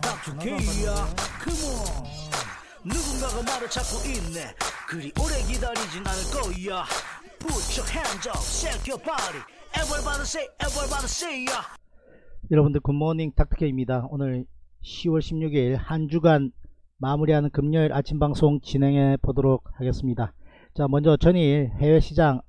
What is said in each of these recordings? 닥터케이야 컴온. 누군가가 말을 찾고 있네. 그리 오래 기다리진 않을 거야. Put your hands up, shake your body. Everybody say, everybody say ya. 여러분들 굿모닝, 닥터케이입니다. 오늘 10월 16일 한 주간 마무리하는 금요일 아침 방송 진행해 보도록 하겠습니다. 자, 먼저 전일 해외시장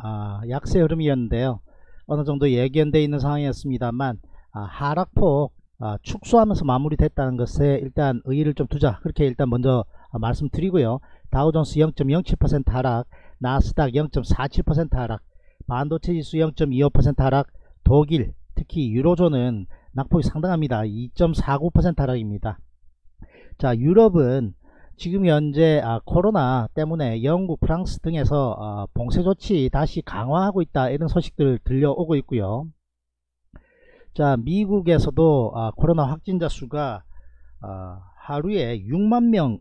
약세 흐름이었는데요. 어느정도 예견되어 있는 상황이었습니다만 하락폭 축소하면서 마무리됐다는 것에 일단 의의를 좀 두자, 그렇게 일단 먼저 말씀드리고요. 다우존스 0.07% 하락, 나스닥 0.47% 하락, 반도체 지수 0.25% 하락, 독일 특히 유로존은 낙폭이 상당합니다. 2.49% 하락입니다. 자, 유럽은 지금 현재 코로나 때문에 영국, 프랑스 등에서 봉쇄 조치 다시 강화하고 있다, 이런 소식들 들려오고 있고요. 자, 미국에서도 코로나 확진자 수가 하루에 6만 명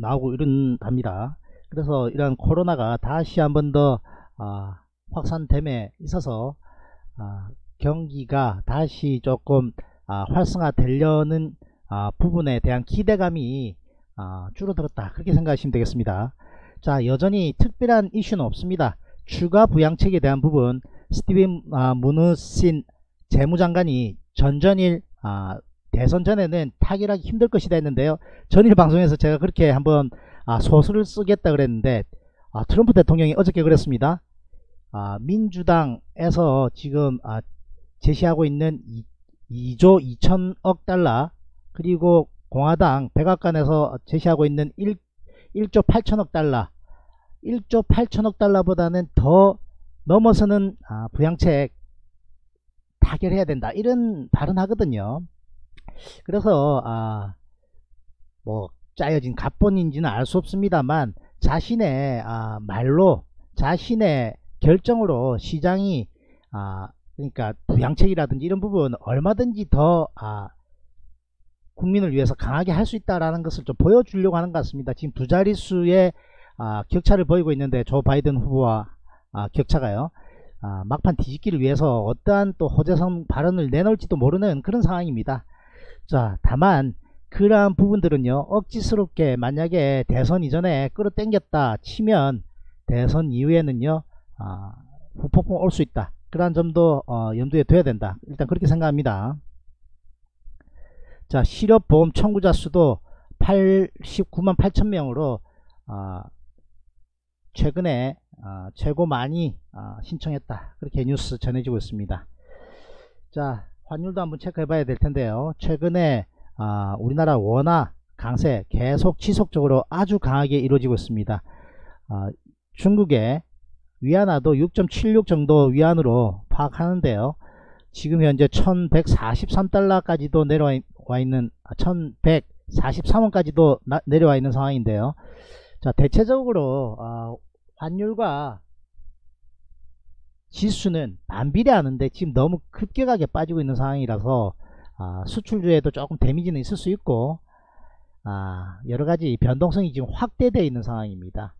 나오고 이런답니다. 그래서 이런 코로나가 다시 한 번 더 확산됨에 있어서 경기가 다시 조금 활성화되려는 부분에 대한 기대감이 줄어들었다, 그렇게 생각하시면 되겠습니다. 자, 여전히 특별한 이슈는 없습니다. 추가 부양책에 대한 부분, 스티븐 무누신 재무장관이 전전일 대선 전에는 타결하기 힘들 것이다 했는데요. 전일 방송에서 제가 그렇게 한번 소설을 쓰겠다 그랬는데 트럼프 대통령이 어저께 그랬습니다. 민주당에서 지금 제시하고 있는 2조 2천억 달러, 그리고 공화당 백악관에서 제시하고 있는 1조 8천억 달러, 1조 8천억 달러보다는 더 넘어서는 부양책 타결해야 된다, 이런 발언하거든요. 그래서 뭐 짜여진 갑본인지는 알 수 없습니다만 자신의 말로, 자신의 결정으로 시장이 그러니까 부양책이라든지 이런 부분 얼마든지 더 국민을 위해서 강하게 할 수 있다라는 것을 좀 보여주려고 하는 것 같습니다. 지금 두 자릿수의 격차를 보이고 있는데, 조 바이든 후보와 격차가요. 막판 뒤집기를 위해서 어떠한 또 호재성 발언을 내놓을지도 모르는 그런 상황입니다. 자, 다만 그러한 부분들은요, 억지스럽게 만약에 대선 이전에 끌어당겼다 치면 대선 이후에는요 후폭풍 올 수 있다, 그러한 점도 염두에 둬야 된다, 일단 그렇게 생각합니다. 자, 실업보험 청구자 수도 89만 8천명으로 최근에 최고 많이 신청했다, 그렇게 뉴스 전해지고 있습니다. 자, 환율도 한번 체크해 봐야 될 텐데요. 최근에 우리나라 원화 강세 계속 지속적으로 아주 강하게 이루어지고 있습니다. 중국의 위안화도 6.76 정도 위안으로 파악하는데요. 지금 현재 1143달러까지도 내려와 있는 1143원까지도 내려와 있는 상황인데요. 자, 대체적으로 환율과 지수는 반비례하는데 지금 너무 급격하게 빠지고 있는 상황이라서 수출주에도 조금 데미지는 있을 수 있고 여러가지 변동성이 지금 확대되어 있는 상황입니다.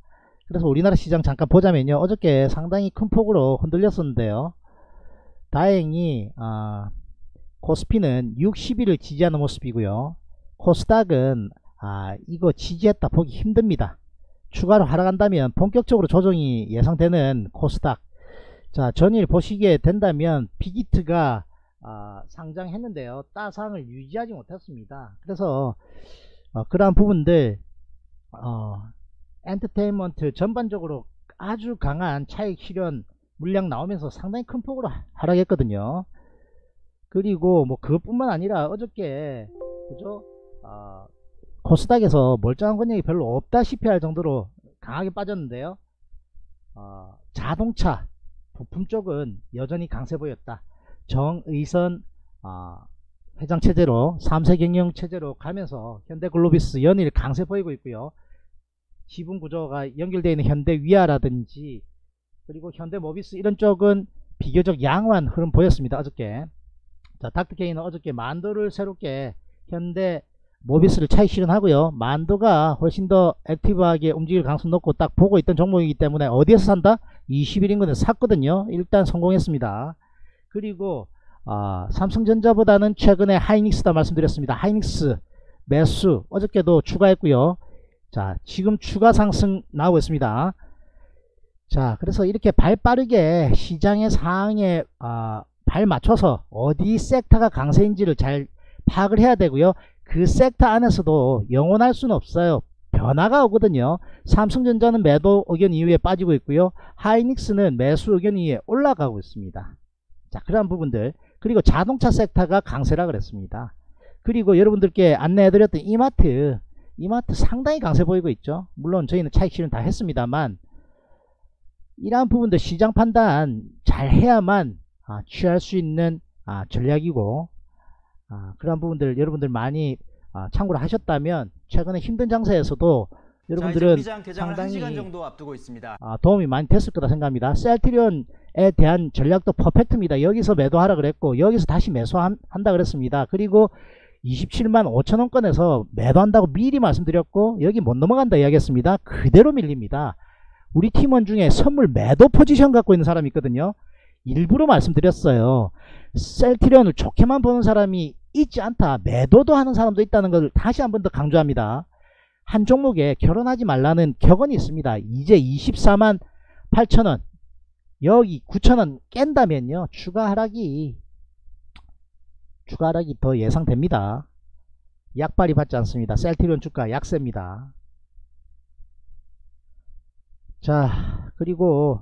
그래서 우리나라 시장 잠깐 보자면요, 어저께 상당히 큰 폭으로 흔들렸었는데요. 다행히 코스피는 60일을 지지하는 모습이고요. 코스닥은 이거 지지했다 보기 힘듭니다. 추가로 하락한다면 본격적으로 조정이 예상되는 코스닥. 자, 전일 보시게 된다면 빅히트가 상장했는데요, 따상을 유지하지 못했습니다. 그래서 그러한 부분들 엔터테인먼트 전반적으로 아주 강한 차익 실현 물량 나오면서 상당히 큰 폭으로 하락했거든요. 그리고 뭐 그것뿐만 아니라 어저께 그죠? 코스닥에서 멀쩡한 권역이 별로 없다시피 할 정도로 강하게 빠졌는데요. 자동차 부품 쪽은 여전히 강세 보였다. 정의선 회장체제로 3세 경영체제로 가면서 현대글로비스 연일 강세 보이고 있고요. 지분구조가 연결되어 있는 현대위아라든지 그리고 현대모비스 이런 쪽은 비교적 양호한 흐름 보였습니다, 어저께. 자, 닥터케이는 어저께 만도를 새롭게 현대모비스를 차익 실현하고요. 만도가 훨씬 더 액티브하게 움직일 가능성 높고 딱 보고 있던 종목이기 때문에 어디에서 산다? 20일 인근에서 샀거든요. 일단 성공했습니다. 그리고 삼성전자보다는 최근에 하이닉스다 말씀드렸습니다. 하이닉스 매수 어저께도 추가했고요. 자, 지금 추가 상승 나오고 있습니다. 자, 그래서 이렇게 발 빠르게 시장의 상황에 발 맞춰서 어디 섹터가 강세인지를 잘 파악을 해야 되고요. 그 섹터 안에서도 영원할 수는 없어요. 변화가 오거든요. 삼성전자는 매도 의견 이후에 빠지고 있고요. 하이닉스는 매수 의견 이후에 올라가고 있습니다. 자, 그러한 부분들. 그리고 자동차 섹터가 강세라 그랬습니다. 그리고 여러분들께 안내해드렸던 이마트 상당히 강세 보이고 있죠. 물론 저희는 차익 실현 다 했습니다만 이러한 부분들 시장 판단 잘 해야만 취할 수 있는 전략이고 그러한 부분들 여러분들 많이 참고를 하셨다면 최근에 힘든 장세에서도 여러분들은 상당히 1시간 정도 앞두고 있습니다. 도움이 많이 됐을 거다 생각합니다. 셀트리온에 대한 전략도 퍼펙트입니다. 여기서 매도하라 그랬고 여기서 다시 매수한다 그랬습니다. 그리고 27만 5천원권에서 매도한다고 미리 말씀드렸고 여기 못 넘어간다 이야기했습니다. 그대로 밀립니다. 우리 팀원 중에 선물 매도 포지션 갖고 있는 사람이 있거든요. 일부러 말씀드렸어요. 셀트리온을 좋게만 보는 사람이 있지 않다. 매도도 하는 사람도 있다는 것을 다시 한 번 더 강조합니다. 한 종목에 결혼하지 말라는 격언이 있습니다. 이제 24만 8천원 여기 9천원 깬다면요. 추가 하락이 더 예상됩니다. 약발이 받지 않습니다. 셀트리온 주가 약세입니다. 자, 그리고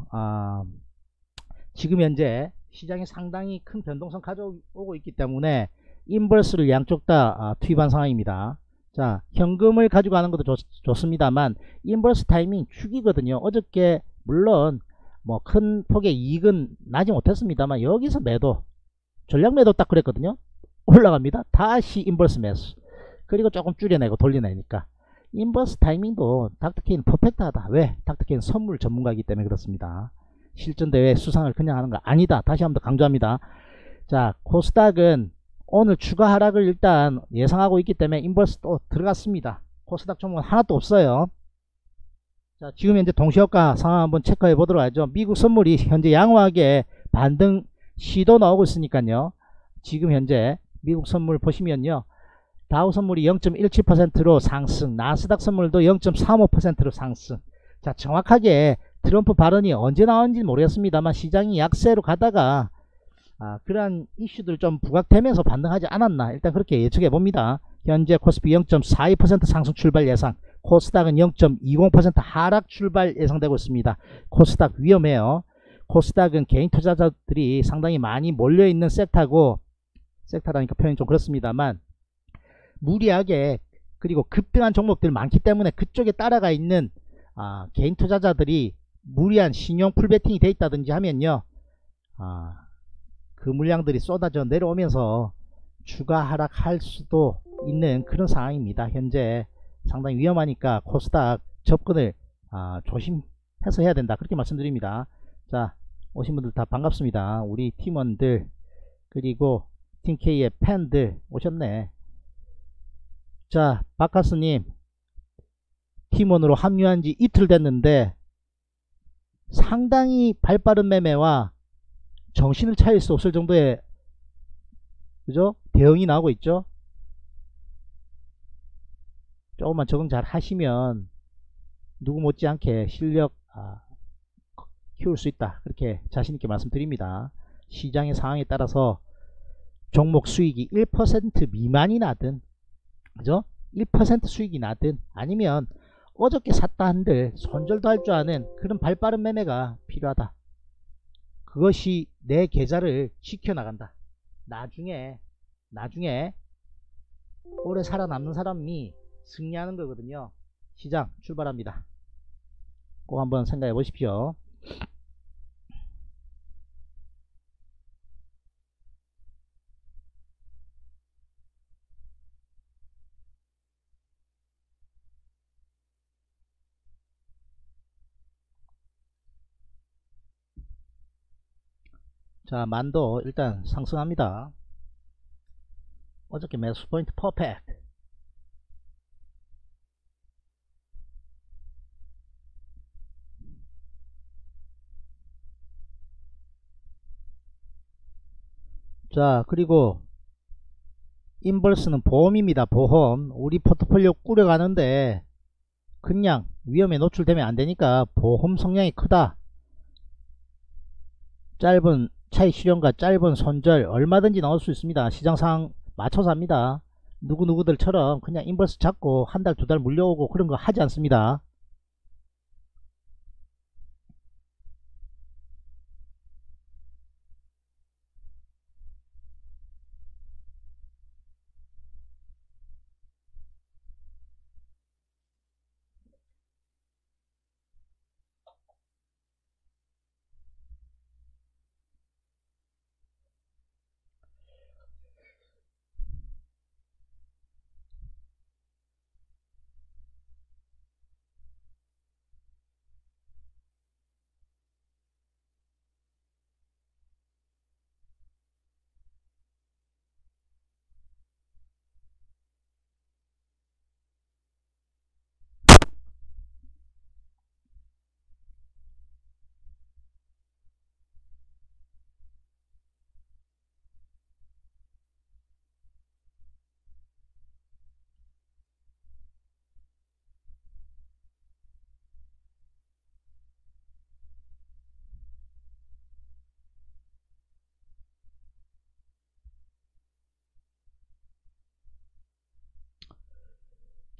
지금 현재 시장에 상당히 큰 변동성 가져오고 있기 때문에 인버스를 양쪽 다 투입한 상황입니다. 자, 현금을 가지고 가는 것도 좋습니다만 인버스 타이밍 축이거든요. 어저께 물론 뭐 큰 폭의 이익은 나지 못했습니다만 여기서 매도 전략 매도 딱 그랬거든요. 올라갑니다. 다시 인버스 매수. 그리고 조금 줄여내고 돌려내니까 인버스 타이밍도 닥터케이는 퍼펙트하다. 왜? 닥터케이는 선물 전문가이기 때문에 그렇습니다. 실전대회 수상을 그냥 하는 거 아니다. 다시 한번 더 강조합니다. 자, 코스닥은 오늘 추가 하락을 일단 예상하고 있기 때문에 인버스 또 들어갔습니다. 코스닥 종목은 하나도 없어요. 자, 지금 현재 동시효과 상황 한번 체크해 보도록 하죠. 미국 선물이 현재 양호하게 반등 시도 나오고 있으니까요. 지금 현재 미국 선물 보시면요. 다우 선물이 0.17%로 상승, 나스닥 선물도 0.35%로 상승. 자, 정확하게 트럼프 발언이 언제 나왔는지 모르겠습니다만 시장이 약세로 가다가 그러한 이슈들 좀 부각되면서 반등하지 않았나 일단 그렇게 예측해 봅니다. 현재 코스피 0.42% 상승 출발 예상, 코스닥은 0.20% 하락 출발 예상되고 있습니다. 코스닥 위험해요. 코스닥은 개인 투자자들이 상당히 많이 몰려있는 섹터라니까 표현이 좀 그렇습니다만 무리하게 그리고 급등한 종목들 많기 때문에 그쪽에 따라가 있는 개인 투자자들이 무리한 신용 풀베팅이 돼 있다든지 하면요. 그 물량들이 쏟아져 내려오면서 추가 하락할 수도 있는 그런 상황입니다. 현재 상당히 위험하니까 코스닥 접근을 조심해서 해야 된다. 그렇게 말씀드립니다. 자, 오신 분들 다 반갑습니다. 우리 팀원들 그리고 팀K의 팬들 오셨네. 자, 박카스님 팀원으로 합류한지 이틀 됐는데 상당히 발빠른 매매와 정신을 차릴 수 없을 정도의 그죠? 대응이 나오고 있죠. 조금만 적응 잘 하시면 누구 못지않게 실력 키울 수 있다. 그렇게 자신있게 말씀드립니다. 시장의 상황에 따라서 종목 수익이 1% 미만이 나든 그죠? 1% 수익이 나든 아니면 어저께 샀다 한들 손절도 할 줄 아는 그런 발빠른 매매가 필요하다. 그것이 내 계좌를 지켜나간다. 나중에 오래 살아남는 사람이 승리하는 거거든요. 시장 출발합니다. 꼭 한번 생각해 보십시오. 자, 만도 일단 상승합니다. 어저께 매수 포인트 퍼펙트. 자, 그리고 인버스는 보험입니다. 보험. 우리 포트폴리오 꾸려가는데 그냥 위험에 노출되면 안되니까 보험 성향이 크다. 짧은 차익 실현과 짧은 손절 얼마든지 넣을 수 있습니다. 시장상 맞춰서 합니다. 누구누구들처럼 그냥 인버스 잡고 한 달 두 달 물려오고 그런거 하지 않습니다.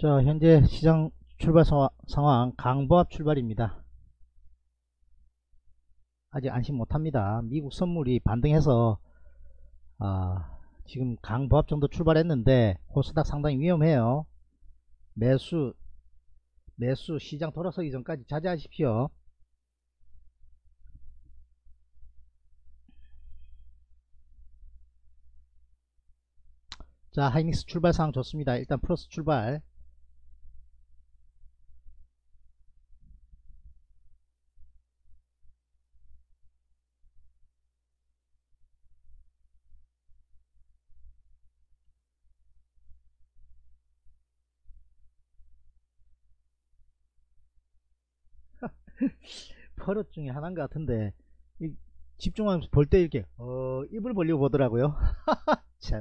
자, 현재 시장 출발 상황 강보합 출발입니다. 아직 안심 못합니다. 미국 선물이 반등해서 지금 강보합 정도 출발했는데 코스닥 상당히 위험해요. 매수 시장 돌아서기 전까지 자제하십시오. 자, 하이닉스 출발 상황 좋습니다. 일단 플러스 출발. 버릇 중에 하나인 것 같은데 집중하면서 볼 때 이렇게 입을 벌리고 보더라고요. 참.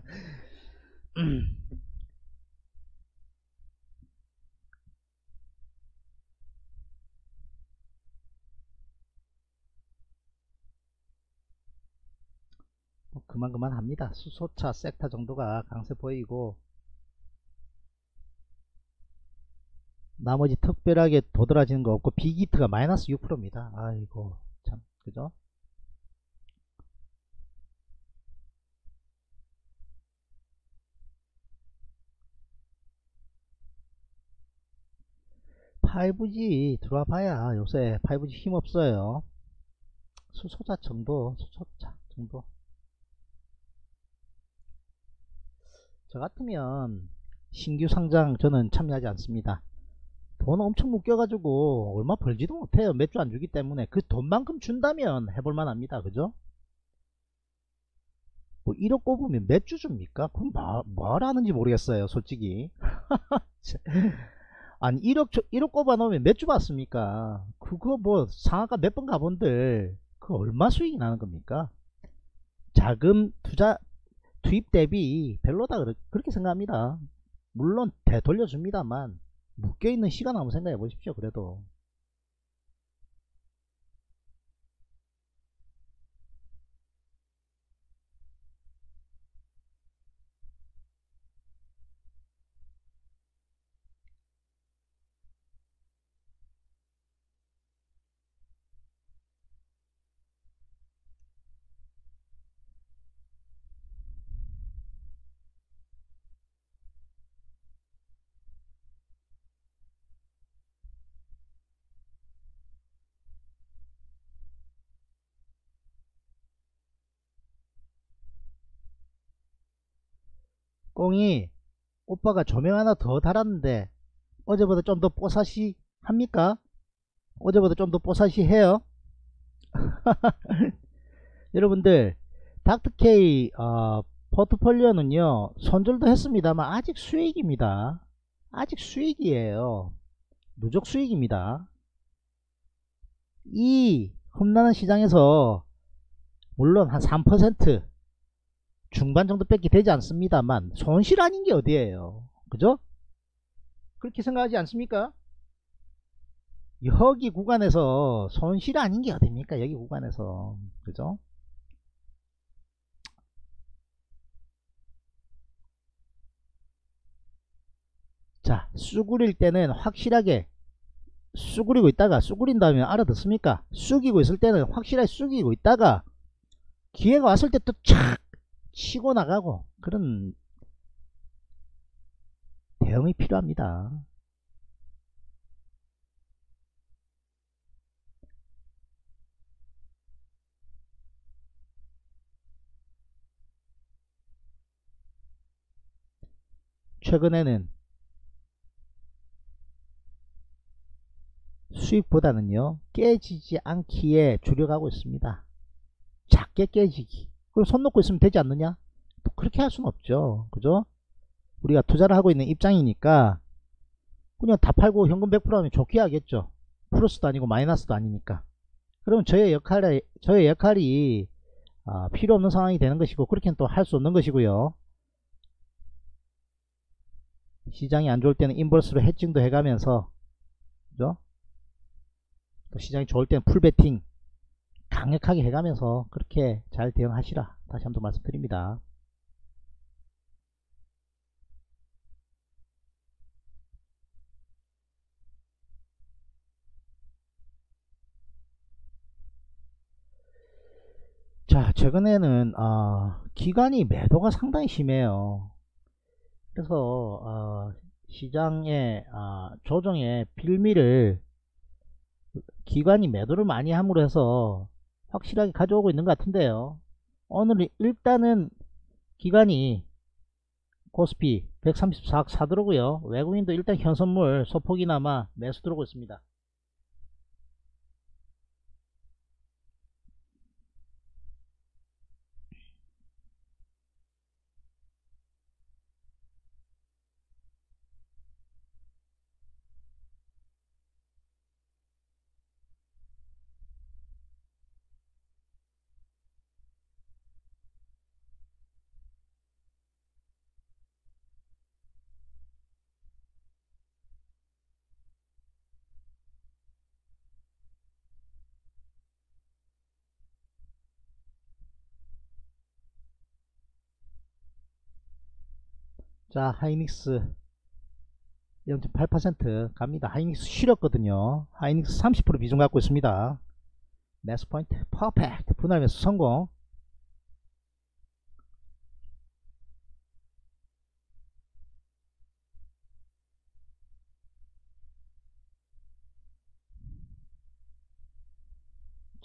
뭐 그만 합니다. 수소차 섹터 정도가 강세 보이고 나머지 특별하게 도드라지는 거 없고 빅히트가 마이너스 6%입니다. 아이고 참, 그죠? ,5G 들어와 봐야 요새 5G 힘없어요. 수소차 정도. 저 같으면 신규 상장 저는 참여하지 않습니다. 돈 엄청 묶여가지고 얼마 벌지도 못해요. 몇 주 안 주기 때문에. 그 돈만큼 준다면 해볼만 합니다. 그죠? 뭐 1억 꼽으면 몇 주 줍니까? 그럼 뭘 하는지 모르겠어요. 솔직히. 아니 1억 꼽아놓으면 몇 주 받습니까? 그거 뭐 상하가 몇 번 가본들 그 얼마 수익이 나는 겁니까? 자금 투자 투입 대비 별로다 그렇게 생각합니다. 물론 되돌려줍니다만 묶여있는 시간 한번 생각해 보십시오. 그래도 꽁이 오빠가 조명 하나 더 달았는데 어제보다 좀 더 뽀사시 합니까? 어제보다 좀 더 뽀사시 해요? 여러분들 닥터케이 포트폴리오는요 손절도 했습니다만 아직 수익입니다. 아직 수익이에요. 누적 수익입니다. 이 험난한 시장에서 물론 한 3% 중반 정도 뺏기 되지 않습니다만 손실 아닌 게 어디예요. 그죠? 그렇게 생각하지 않습니까? 여기 구간에서 손실 아닌 게 어디입니까? 여기 구간에서. 그죠? 자, 쑥구릴 때는 확실하게 쑥구리고 있다가, 쑥구린 다음에 알아듣습니까? 쑥이고 있을 때는 확실하게 쑥이고 있다가 기회가 왔을 때 또 착 치고 나가고, 그런 대응이 필요합니다. 최근에는 수익보다는요, 깨지지 않기에 주력하고 있습니다. 작게 깨지기. 그럼 손 놓고 있으면 되지 않느냐? 뭐 그렇게 할 수는 없죠. 그죠? 우리가 투자를 하고 있는 입장이니까 그냥 다 팔고 현금 100% 하면 좋게 하겠죠. 플러스도 아니고 마이너스도 아니니까. 그러면 저의 역할이 필요 없는 상황이 되는 것이고, 그렇게는 또 할 수 없는 것이고요. 시장이 안 좋을 때는 인버스로 해칭도 해가면서, 그죠? 또 시장이 좋을 때는 풀베팅 강력하게 해가면서 그렇게 잘 대응하시라 다시 한번 말씀드립니다. 자, 최근에는 기관이 매도가 상당히 심해요. 그래서 시장의 조정의 빌미를 기관이 매도를 많이 함으로 해서 확실하게 가져오고 있는 것 같은데요. 오늘 일단은 기관이 코스피 134억 사들어오고요. 외국인도 일단 현선물 소폭이나마 매수 들어오고 있습니다. 자, 하이닉스 0.8% 갑니다. 하이닉스 쉬렸거든요. 하이닉스 30% 비중 갖고 있습니다. 매수 포인트 퍼펙트, 분할 매수 성공.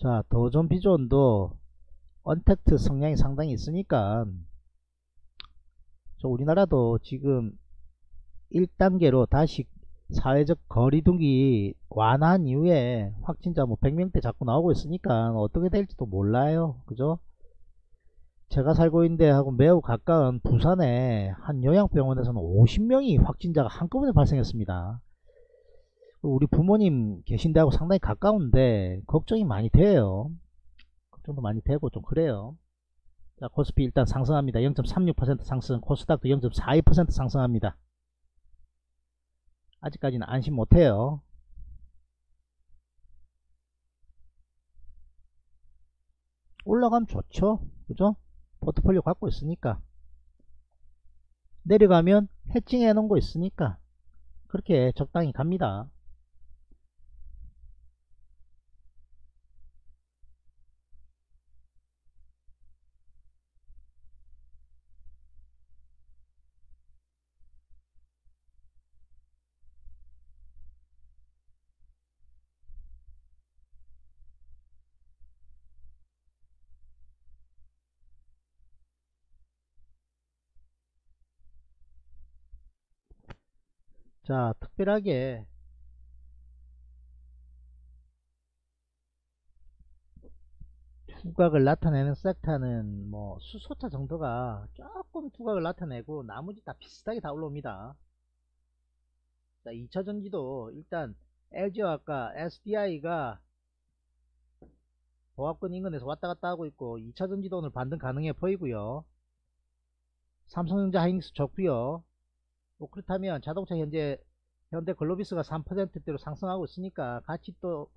자, 도전 비존도 언택트 성향이 상당히 있으니까 우리나라도 지금 1단계로 다시 사회적 거리두기 완화한 이후에 확진자 뭐 100명대 자꾸 나오고 있으니까 어떻게 될지도 몰라요. 그죠? 제가 살고 있는데 하고 매우 가까운 부산의 한 요양병원에서는 50명이 확진자가 한꺼번에 발생했습니다. 우리 부모님 계신데 하고 상당히 가까운데 걱정이 많이 돼요. 걱정도 많이 되고 좀 그래요. 자, 코스피 일단 상승합니다. 0.36% 상승, 코스닥도 0.42% 상승합니다. 아직까지는 안심 못해요. 올라가면 좋죠. 그죠? 포트폴리오 갖고 있으니까. 내려가면 해칭해 놓은 거 있으니까 그렇게 적당히 갑니다. 자, 특별하게 두각을 나타내는 섹터는 뭐 수소차 정도가 조금 두각을 나타내고 나머지 다 비슷하게 다 올라옵니다. 자, 2차전지도 일단 LG와 아까 SDI가 보합권 인근에서 왔다갔다 하고 있고, 2차전지도 오늘 반등 가능해 보이고요. 삼성전자 하이닉스 좋고요. 뭐 그렇다면 자동차 현재 현대 글로비스가 3%대로 상승하고 있으니까 같이 또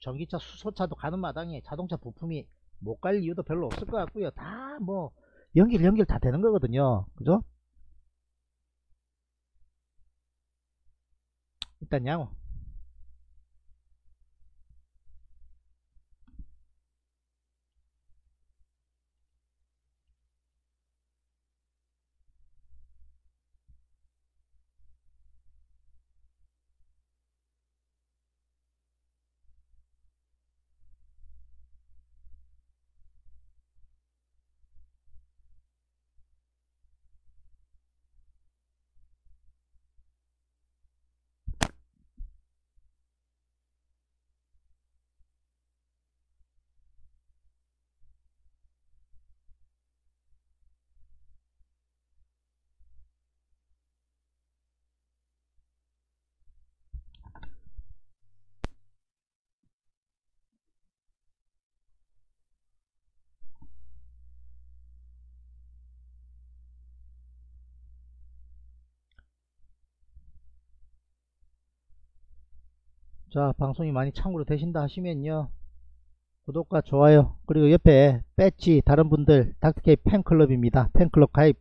전기차 수소차도 가는 마당에 자동차 부품이 못 갈 이유도 별로 없을 것 같고요. 다 뭐 연결 다 되는 거거든요. 그죠? 일단 양호. 자, 방송이 많이 참고로 되신다 하시면요, 구독과 좋아요, 그리고 옆에 배지, 다른 분들 닥터케이 팬클럽입니다. 팬클럽 가입,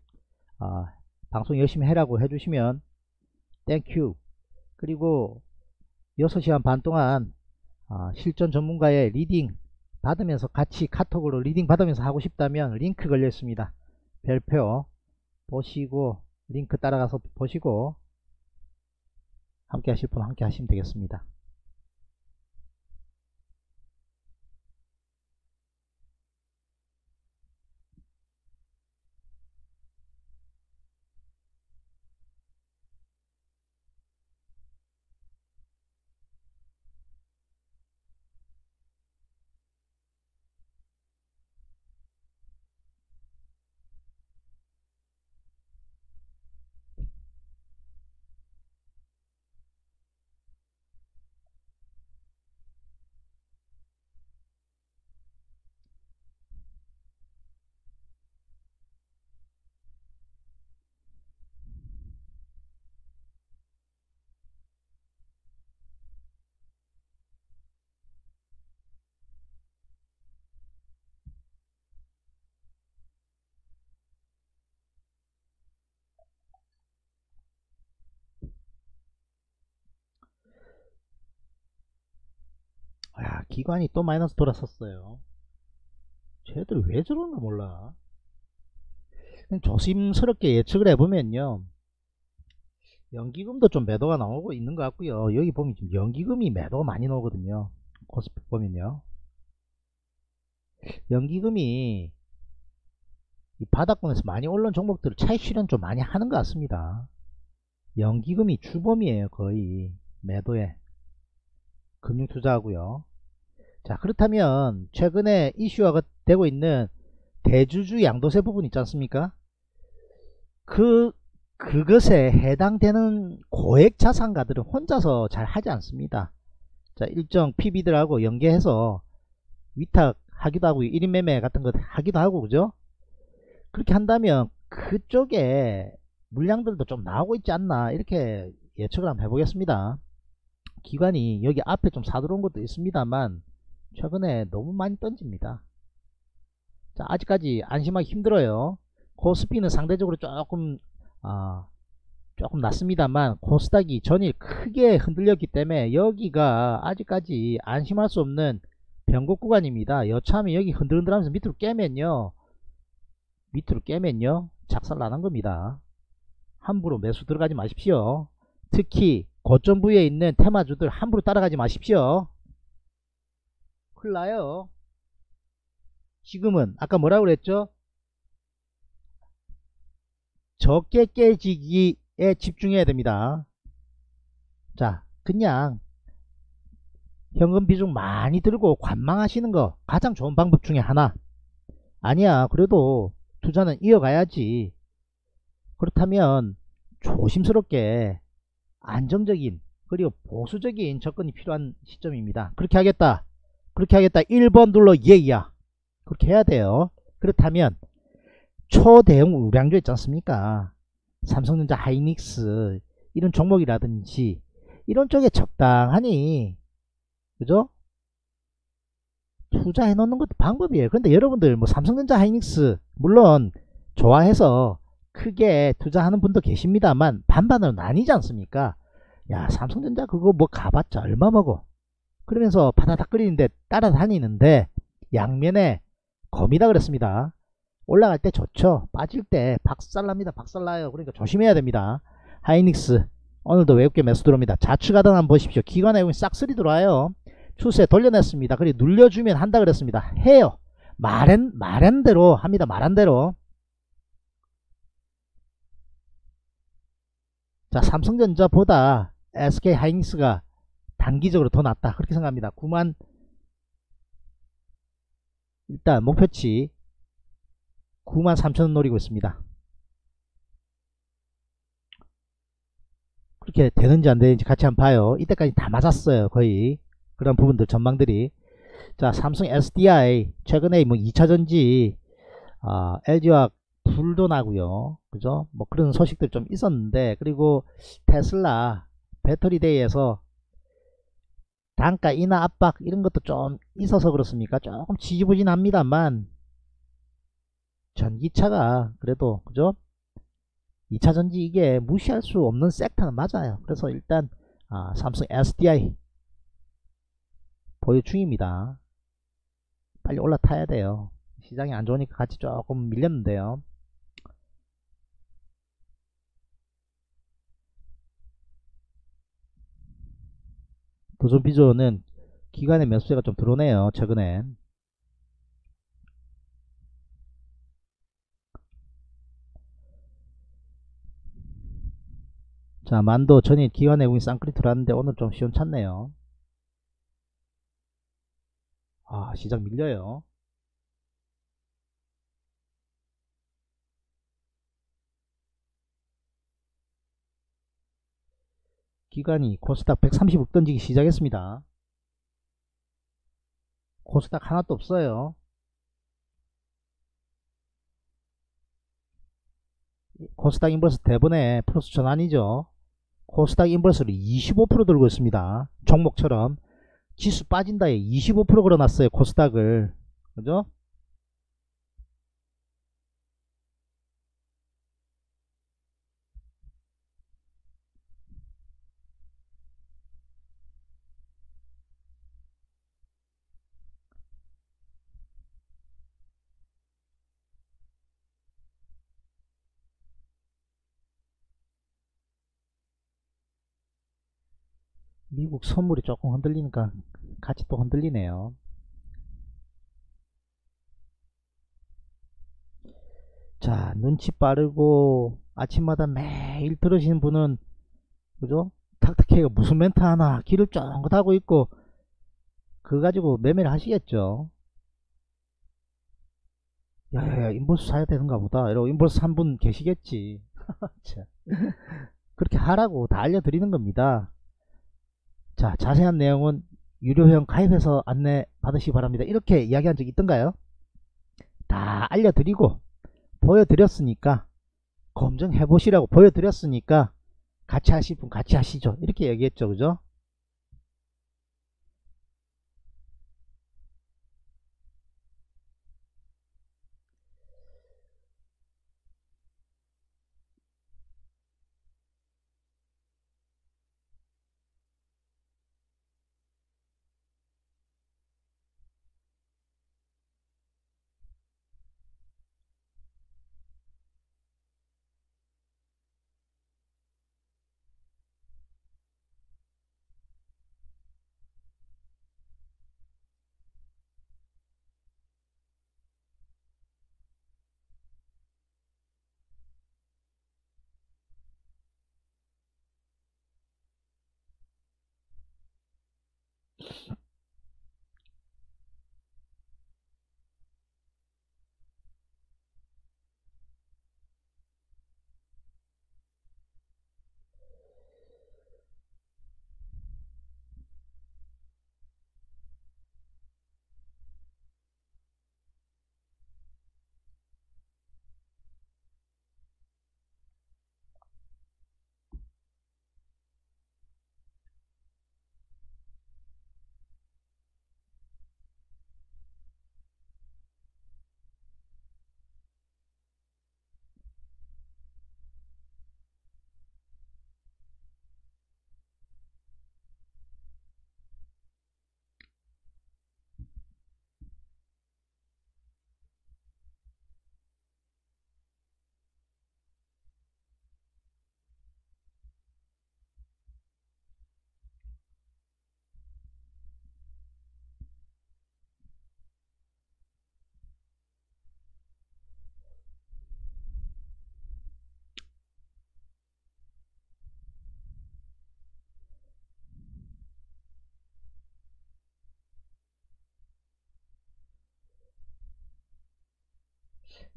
방송 열심히 해라고 해주시면 땡큐. 그리고 6시간 반 동안 실전 전문가의 리딩 받으면서, 같이 카톡으로 리딩 받으면서 하고 싶다면 링크 걸려 있습니다. 별표 보시고 링크 따라가서 보시고 함께 하실 분 함께 하시면 되겠습니다. 야, 기관이 또 마이너스 돌아섰어요. 쟤들 왜 저러나 몰라. 조심스럽게 예측을 해보면요, 연기금도 좀 매도가 나오고 있는 것 같고요. 여기 보면 지금 연기금이 매도가 많이 나오거든요. 코스피 보면요, 연기금이 이 바닥권에서 많이 올라온 종목들을 차익 실현 좀 많이 하는 것 같습니다. 연기금이 주범이에요, 거의 매도에. 금융투자하고요. 자, 그렇다면 최근에 이슈화가 되고 있는 대주주 양도세 부분 있지 않습니까? 그것에 해당되는 고액자산가들은 혼자서 잘 하지 않습니다. 자, 일정 PB들하고 연계해서 위탁하기도 하고 1인 매매 같은 거 하기도 하고, 그죠? 그렇게 한다면 그쪽에 물량들도 좀 나오고 있지 않나, 이렇게 예측을 한번 해보겠습니다. 기관이 여기 앞에 좀 사들어온 것도 있습니다만 최근에 너무 많이 던집니다. 자, 아직까지 안심하기 힘들어요. 코스피는 상대적으로 조금 낮습니다만 코스닥이 전일 크게 흔들렸기 때문에 여기가 아직까지 안심할 수 없는 변곡 구간입니다. 여차하면 여기 흔들흔들하면서 밑으로 깨면요 작살나는 겁니다. 함부로 매수 들어가지 마십시오. 특히 고점 부위에 있는 테마주들 함부로 따라가지 마십시오. 큰일 나요. 지금은 아까 뭐라고 그랬죠? 적게 깨지기에 집중해야 됩니다. 자, 그냥 현금 비중 많이 들고 관망하시는 거 가장 좋은 방법 중에 하나. 아니야, 그래도 투자는 이어가야지. 그렇다면 조심스럽게 안정적인 그리고 보수적인 접근이 필요한 시점입니다. 그렇게 하겠다 1번 눌러 예이야. 그렇게 해야 돼요. 그렇다면 초대형 우량주 있지 않습니까? 삼성전자, 하이닉스 이런 종목이라든지 이런 쪽에 적당하니 그죠? 투자해 놓는 것도 방법이에요. 근데 여러분들 뭐 삼성전자, 하이닉스 물론 좋아해서 크게 투자하는 분도 계십니다만 반반으로 나뉘지 않습니까? 야, 삼성전자 그거 뭐 가봤자 얼마 먹어? 그러면서 바다닥거리는데 따라다니는데 양면에 검이다 그랬습니다. 올라갈 때 좋죠. 빠질 때 박살납니다. 박살나요. 그러니까 조심해야 됩니다. 하이닉스 오늘도 외국계 매수 들어옵니다. 좌측 하단 한번 보십시오. 기관 외국인 싹쓸이 들어와요. 추세 돌려냈습니다. 그리고 눌려주면 한다 그랬습니다. 해요. 말한대로 합니다. 말한대로. 자, 삼성전자보다 SK 하이닉스가 단기적으로 더 낫다 그렇게 생각합니다. 9만 일단 목표치 93,000원 노리고 있습니다. 그렇게 되는지 안 되는지 같이 한번 봐요. 이때까지 다 맞았어요. 거의 그런 부분들 전망들이. 자, 삼성 SDI 최근에 뭐 2차전지 LG와 불도 나고요. 그죠? 뭐 그런 소식들 좀 있었는데, 그리고 테슬라 배터리데이에서 단가 인하 압박 이런 것도 좀 있어서 그렇습니까? 조금 지지부진합니다만 전기차가 그래도 그죠? 2차전지 이게 무시할 수 없는 섹터는 맞아요. 그래서 일단 삼성 SDI 보유 중입니다. 빨리 올라타야 돼요. 시장이 안 좋으니까 같이 조금 밀렸는데요. 도전비조는 기간의 매수세가 좀 들어오네요. 최근엔 자, 만도 전일 기관 외국인 쌍끌이 들어왔는데 오늘 좀 시원찮네요. 아, 시장 밀려요. 기관이 코스닥 136 던지기 시작했습니다. 코스닥 하나도 없어요. 코스닥 인버스 대번에 플러스 전환이죠. 코스닥 인버스를 25% 들고 있습니다. 종목처럼 지수 빠진다에 25% 걸어놨어요. 코스닥을. 그죠? 미국 선물이 조금 흔들리니까 같이 또 흔들리네요. 자, 눈치 빠르고 아침마다 매일 들으시는 분은 그죠? 닥터케이가 무슨 멘트 하나 귀를 쫑긋하고 있고 그거 가지고 매매를 하시겠죠. 야야야, 인버스 사야 되는가 보다 이러고 인버스 한 분 계시겠지. 그렇게 하라고 다 알려드리는 겁니다. 자, 자세한 내용은 유료회원 가입해서 안내 받으시기 바랍니다. 이렇게 이야기한 적이 있던가요? 다 알려드리고 보여드렸으니까 검증해 보시라고 보여드렸으니까 같이 하실 분 같이 하시죠. 이렇게 얘기했죠. 그죠?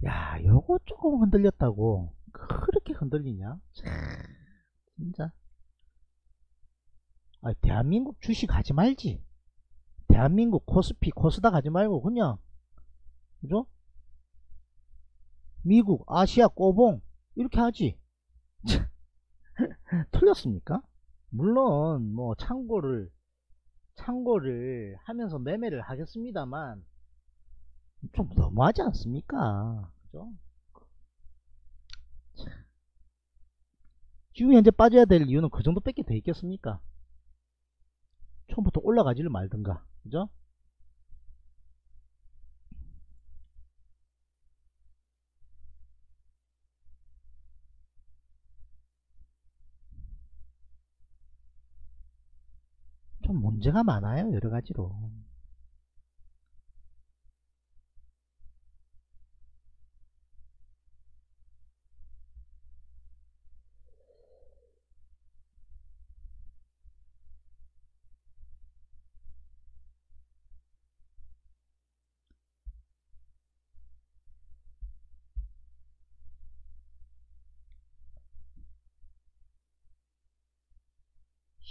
야, 요거 조금 흔들렸다고 그렇게 흔들리냐? 진짜. 아, 대한민국 주식 하지 말지. 대한민국 코스피, 코스닥 하지 말고 그냥, 그죠? 미국, 아시아, 꼬봉 이렇게 하지. 틀렸습니까? 물론 뭐 창고를 하면서 매매를 하겠습니다만 좀 너무하지 않습니까? 그죠? 지금 현재 빠져야 될 이유는 그 정도밖에 돼 있겠습니까? 처음부터 올라가지를 말든가, 그죠? 좀 문제가 많아요, 여러 가지로.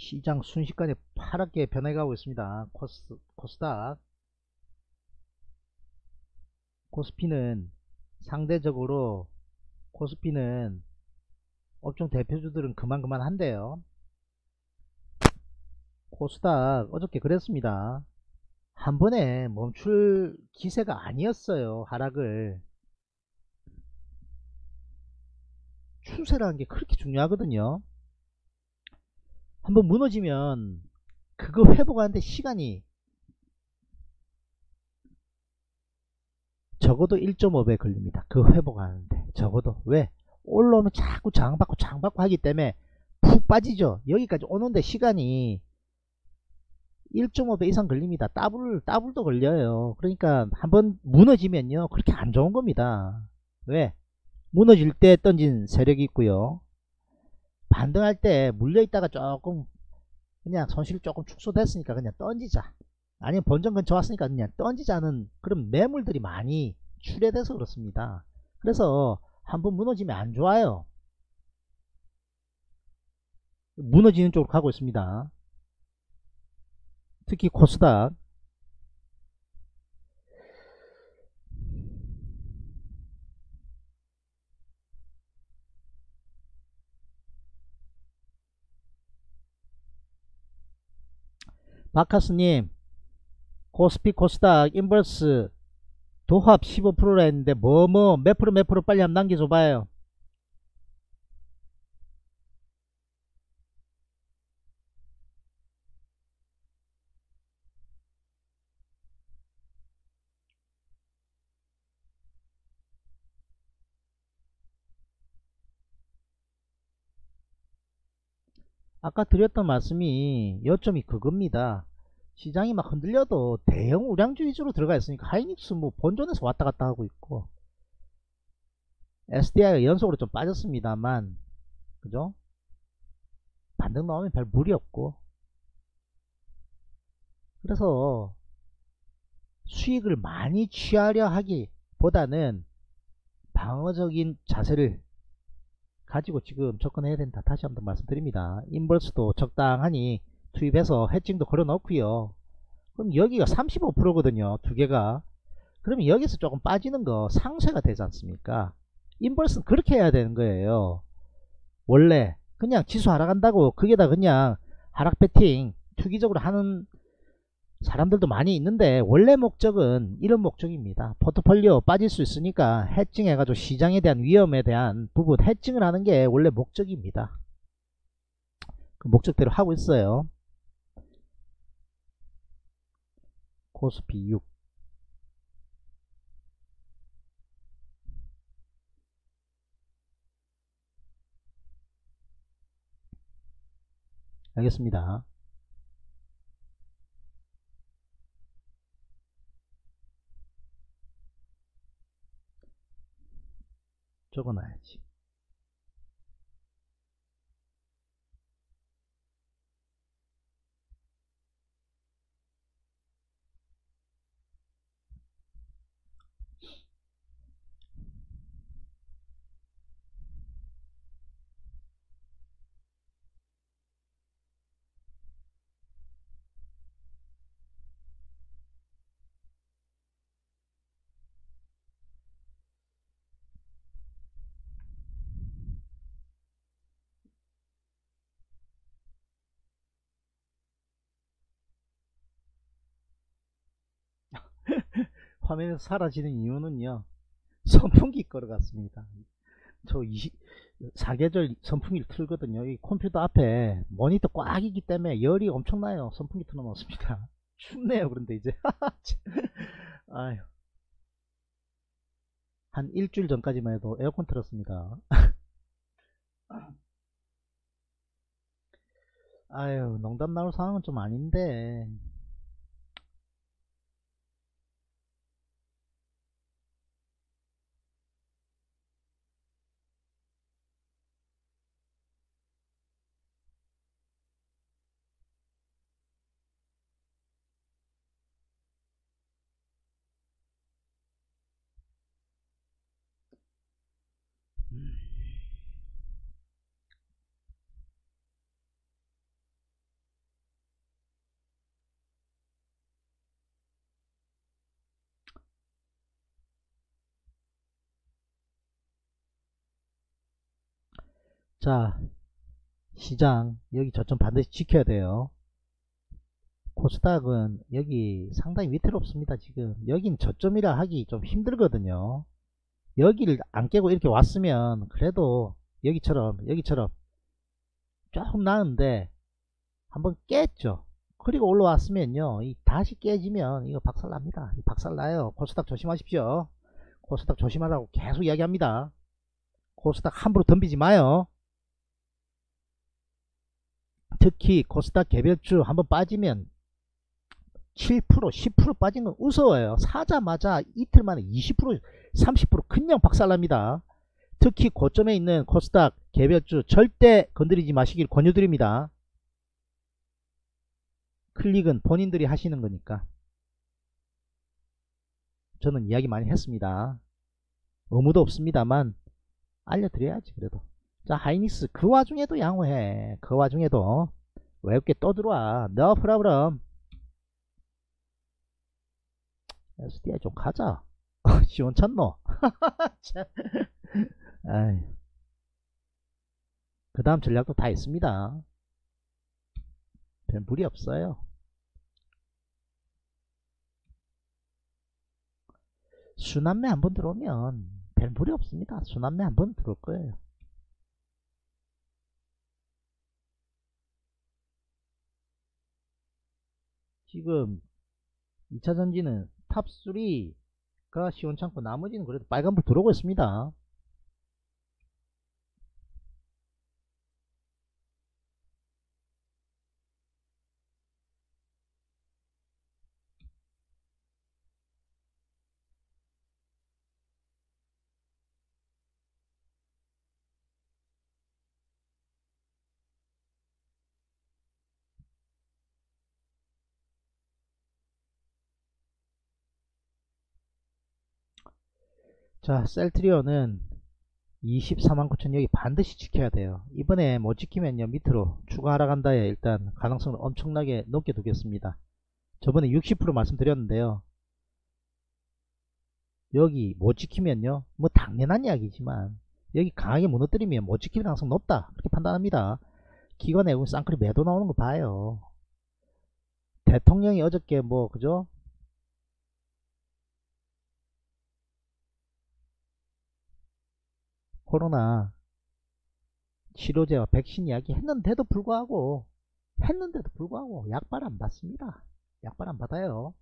시장 순식간에 파랗게 변해가고 있습니다. 코스닥 코스피는 상대적으로 코스피는 업종 대표주들은 그만 한대요. 코스닥 어저께 그랬습니다. 한 번에 멈출 기세가 아니었어요. 하락을 추세라는 게 그렇게 중요하거든요. 한번 무너지면 그거 회복하는데 시간이 적어도 1.5배 걸립니다. 그 회복하는데 적어도. 왜? 올라오면 자꾸 장받고 하기 때문에 푹 빠지죠. 여기까지 오는데 시간이 1.5배 이상 걸립니다. 더블도 걸려요. 그러니까 한번 무너지면요 그렇게 안 좋은 겁니다. 왜? 무너질 때 던진 세력이 있고요, 반등할 때 물려있다가 조금 그냥 손실이 조금 축소됐으니까 그냥 던지자, 아니면 본전 근처 왔으니까 그냥 던지자는 그런 매물들이 많이 출회돼서 그렇습니다. 그래서 한번 무너지면 안 좋아요. 무너지는 쪽으로 가고 있습니다. 특히 코스닥. 바카스님, 코스피 코스닥 인버스 도합 15%라 했는데 몇 프로 빨리 한번 남겨줘봐요. 아까 드렸던 말씀이 요점이 그겁니다. 시장이 막 흔들려도 대형 우량주 위주로 들어가 있으니까 하이닉스 뭐 본전에서 왔다갔다 하고 있고, SDI가 연속으로 좀 빠졌습니다만, 그죠? 반등 나오면 별 무리 없고, 그래서 수익을 많이 취하려 하기보다는 방어적인 자세를 가지고 지금 접근해야 된다. 다시 한번 말씀드립니다. 인버스도 적당하니 투입해서 해칭도 걸어놓고요. 그럼 여기가 35% 거든요, 두 개가. 그러면 여기서 조금 빠지는 거 상쇄가 되지 않습니까? 인버스는 그렇게 해야 되는 거예요. 원래 그냥 지수 하락한다고 거기에다 그냥 하락 배팅 투기적으로 하는 사람들도 많이 있는데, 원래 목적은 이런 목적입니다. 포트폴리오 빠질 수 있으니까 해칭 해가지고 시장에 대한 위험에 대한 부분 해칭을 하는 게 원래 목적입니다. 그 목적대로 하고 있어요. 코스피 6. 알겠습니다. 적어놔야지. 화면에서 사라지는 이유는요, 선풍기 걸어갔습니다. 저 4계절 선풍기를 틀거든요. 이 컴퓨터 앞에 모니터 꽉이기 때문에 열이 엄청나요. 선풍기 틀어놓습니다. 춥네요. 그런데 이제 아휴, 한 일주일 전까지만 해도 에어컨 틀었습니다. 아유, 농담 나올 상황은 좀 아닌데. 자, 시장 여기 저점 반드시 지켜야 돼요. 코스닥은 여기 상당히 위태롭습니다. 지금 여긴 저점이라 하기 좀 힘들거든요. 여기를 안 깨고 이렇게 왔으면 그래도 여기처럼 조금 나은데 한번 깼죠. 그리고 올라왔으면요, 이 다시 깨지면 이거 박살납니다. 박살나요. 코스닥 조심하십시오. 코스닥 조심하라고 계속 이야기합니다. 코스닥 함부로 덤비지 마요. 특히 코스닥 개별주 한번 빠지면 7% 10% 빠진 건 무서워요. 사자마자 이틀 만에 20% 30% 그냥 박살납니다. 특히 고점에 있는 코스닥 개별주 절대 건드리지 마시길 권유드립니다. 클릭은 본인들이 하시는 거니까. 저는 이야기 많이 했습니다. 의무도 없습니다만 알려드려야지 그래도. 자, 하이닉스 그 와중에도 양호해. 그 와중에도 외롭게 또 들어와. No problem. SDI 좀 가자. 시원찮노? 그 다음 전략도 다 있습니다. 별 무리 없어요. 순환매 한번 들어오면 별 무리 없습니다. 순환매 한번 들어올 거예요. 지금 2차전지는 탑3가 시원찮고 나머지는 그래도 빨간불 들어오고 있습니다. 자, 셀트리온은 249,000 여기 반드시 지켜야 돼요. 이번에 못 지키면요, 밑으로 추가 하락한다에 일단 가능성을 엄청나게 높게 두겠습니다. 저번에 60% 말씀드렸는데요, 여기 못 지키면요, 뭐 당연한 이야기지만 여기 강하게 무너뜨리면 못 지킬 가능성 높다, 그렇게 판단합니다. 기관에 쌍끌이 매도 나오는 거 봐요. 대통령이 어저께 뭐 그죠, 코로나 치료제와 백신 이야기 했는데도 불구하고 약발 안 받습니다. 약발 안 받아요.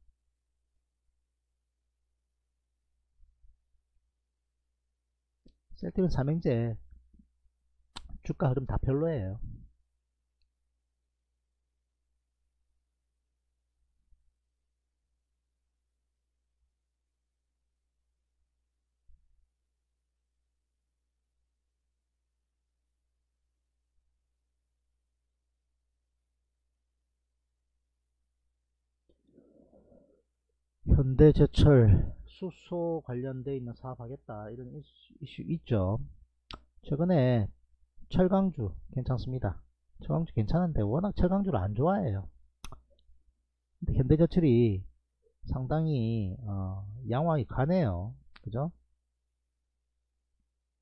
셀트리온 삼형제 주가 흐름 다 별로예요. 현대제철 수소 관련되어 있는 사업 하겠다, 이런 이슈 있죠. 최근에 철강주 괜찮습니다. 철강주 괜찮은데 워낙 철강주를 안 좋아해요. 근데 현대제철이 상당히 양호하게 가네요. 그죠?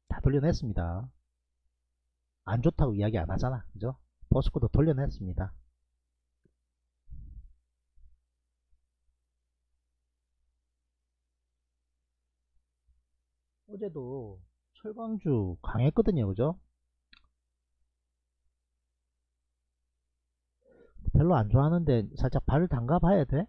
다 돌려냈습니다. 안 좋다고 이야기 안 하잖아. 그죠? 버스코도 돌려냈습니다. 어제도 철강주 강했거든요, 그죠? 별로 안 좋아하는데 살짝 발을 담가 봐야 돼?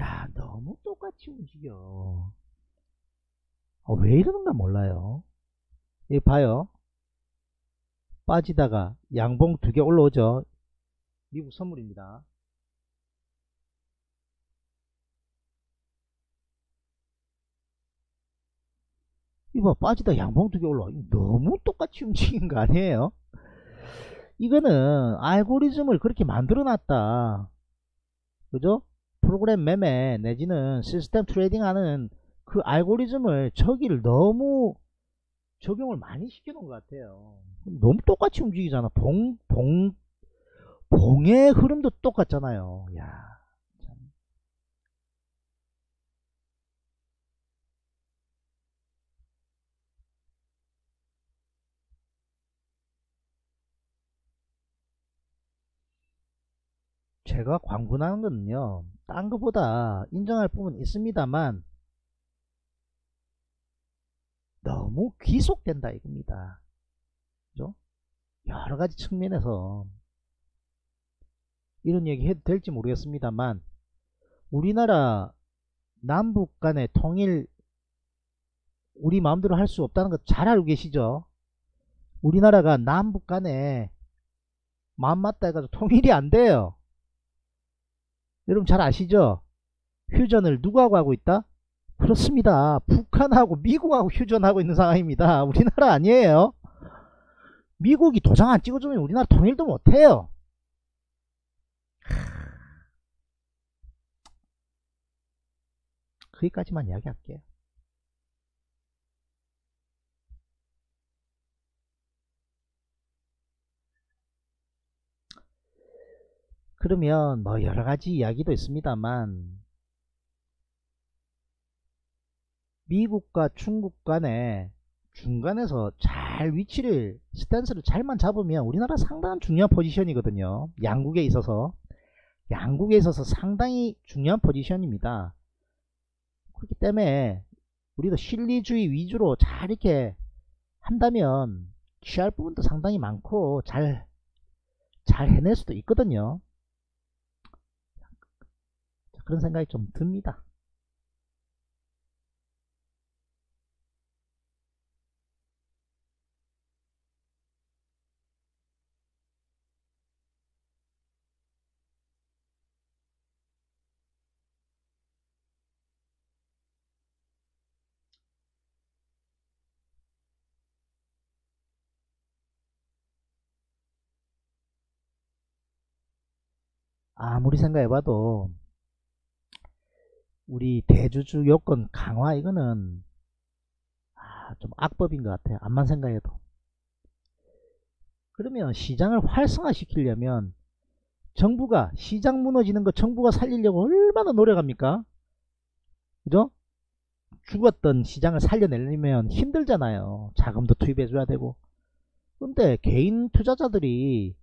야, 너무 똑같이 움직여. 왜 이러는가 몰라요. 여기 봐요. 빠지다가 양봉 두 개 올라오죠. 미국 선물입니다. 이거 빠지다 양봉 두 개 올라와. 너무 똑같이 움직인 거 아니에요? 이거는 알고리즘을 그렇게 만들어 놨다. 그죠? 프로그램 매매 내지는 시스템 트레이딩 하는 그 알고리즘을 저기를 너무 적용을 많이 시키는 것 같아요. 너무 똑같이 움직이잖아. 봉의 흐름도 똑같잖아요. 야, 참. 제가 광분하는 건요, 딴 것보다 인정할 부분은 있습니다만 너무 귀속된다 이겁니다. 그죠? 여러가지 측면에서 이런 얘기 해도 될지 모르겠습니다만 우리나라 남북 간의 통일 우리 마음대로 할 수 없다는 것 잘 알고 계시죠? 우리나라가 남북 간에 마음 맞다 해가지고 통일이 안 돼요. 여러분 잘 아시죠? 휴전을 누구하고 하고 있다? 그렇습니다. 북한하고 미국하고 휴전하고 있는 상황입니다. 우리나라 아니에요. 미국이 도장 안 찍어주면 우리나라 통일도 못해요. 거기까지만 이야기할게요. 그러면 뭐 여러가지 이야기도 있습니다만 미국과 중국 간에 중간에서 잘 위치를 스탠스를 잘만 잡으면 우리나라 상당한 중요한 포지션이거든요. 양국에 있어서 상당히 중요한 포지션입니다. 그렇기 때문에 우리도 실리주의 위주로 잘 이렇게 한다면 취할 부분도 상당히 많고 잘 해낼 수도 있거든요. 그런 생각이 좀 듭니다. 아무리 생각해봐도 우리 대주주 요건 강화 이거는 좀 악법인 것 같아요. 암만 생각해도. 그러면 시장을 활성화시키려면 정부가 시장 무너지는 거 정부가 살리려고 얼마나 노력합니까? 그죠? 죽었던 시장을 살려내려면 힘들잖아요. 자금도 투입해줘야 되고. 근데 개인 투자자들이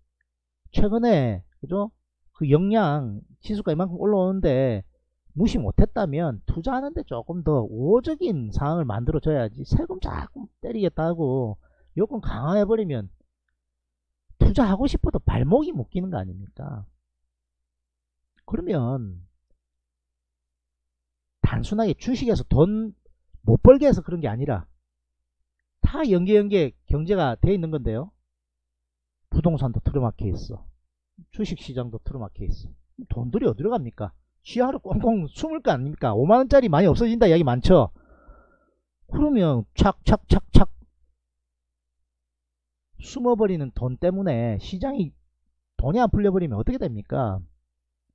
최근에 그죠? 그 역량 지수가 이만큼 올라오는데 무시 못했다면 투자하는데 조금 더 우호적인 상황을 만들어줘야지. 세금 자꾸 때리겠다고 요건 강화해버리면 투자하고 싶어도 발목이 묶이는 거 아닙니까? 그러면 단순하게 주식에서 돈 못 벌게 해서 그런 게 아니라 다 연계 경제가 돼 있는 건데요. 부동산도 틀어막혀 있어. 주식시장도 틀어막혀 있어. 돈들이 어디로 갑니까? 취하러 꽁꽁 숨을 거 아닙니까? 5만원짜리 많이 없어진다 이야기 많죠. 그러면 착착착착 숨어버리는 돈 때문에 시장이 돈이 안 풀려버리면 어떻게 됩니까?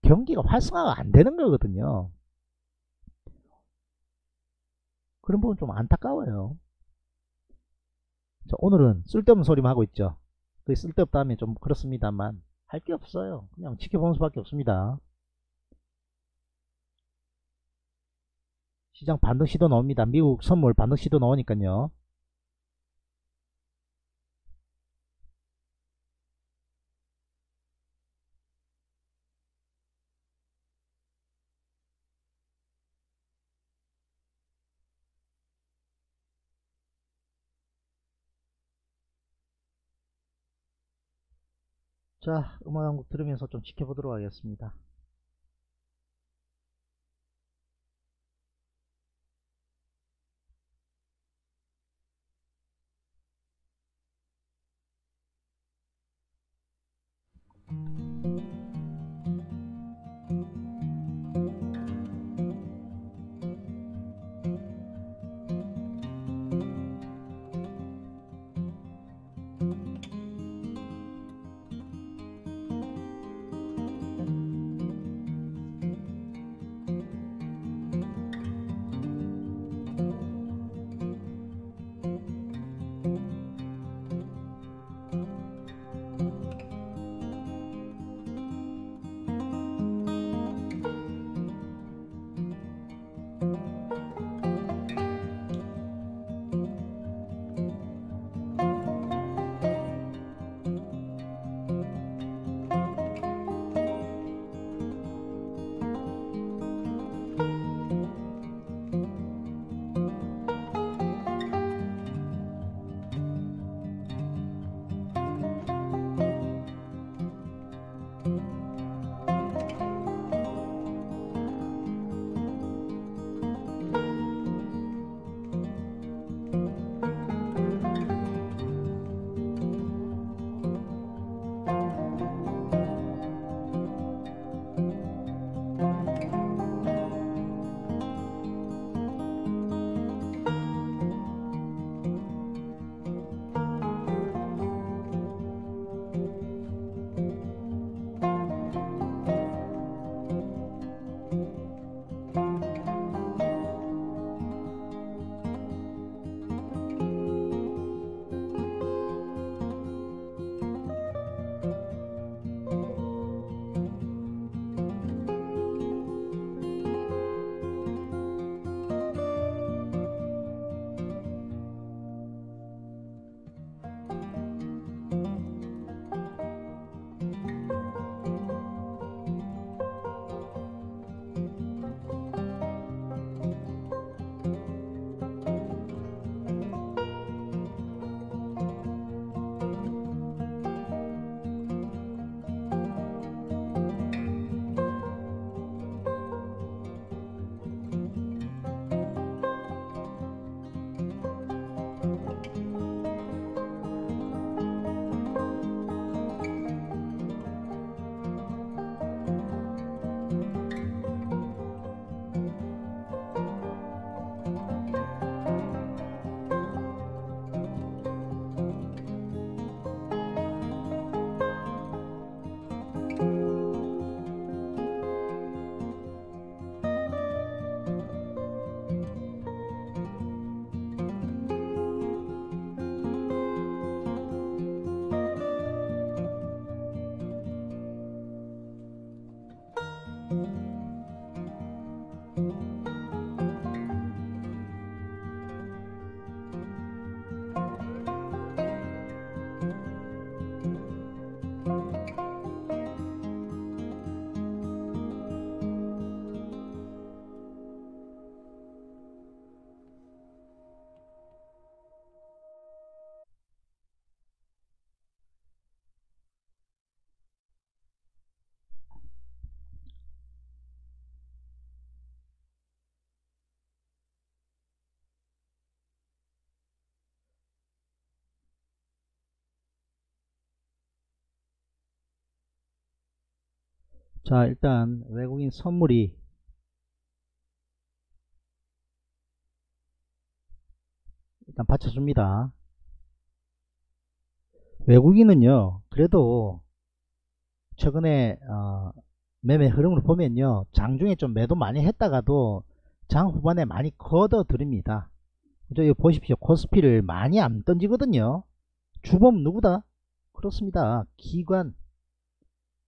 경기가 활성화가 안 되는 거거든요. 그런 부분 좀 안타까워요. 자, 오늘은 쓸데없는 소리만 하고 있죠. 그게 쓸데없다 하면 좀 그렇습니다만 할 게 없어요. 그냥 지켜보는 수밖에 없습니다. 시장 반등 시도 나옵니다. 미국 선물 반등 시도 나오니까요. 자, 음악 한 곡 들으면서 좀 지켜보도록 하겠습니다. 자, 일단 외국인 선물이 일단 받쳐줍니다. 외국인은요 그래도 최근에 매매 흐름으로 보면요 장중에 좀 매도 많이 했다가도 장 후반에 많이 걷어들입니다. 그죠? 이거 보십시오. 코스피를 많이 안 던지거든요. 주범 누구다? 그렇습니다.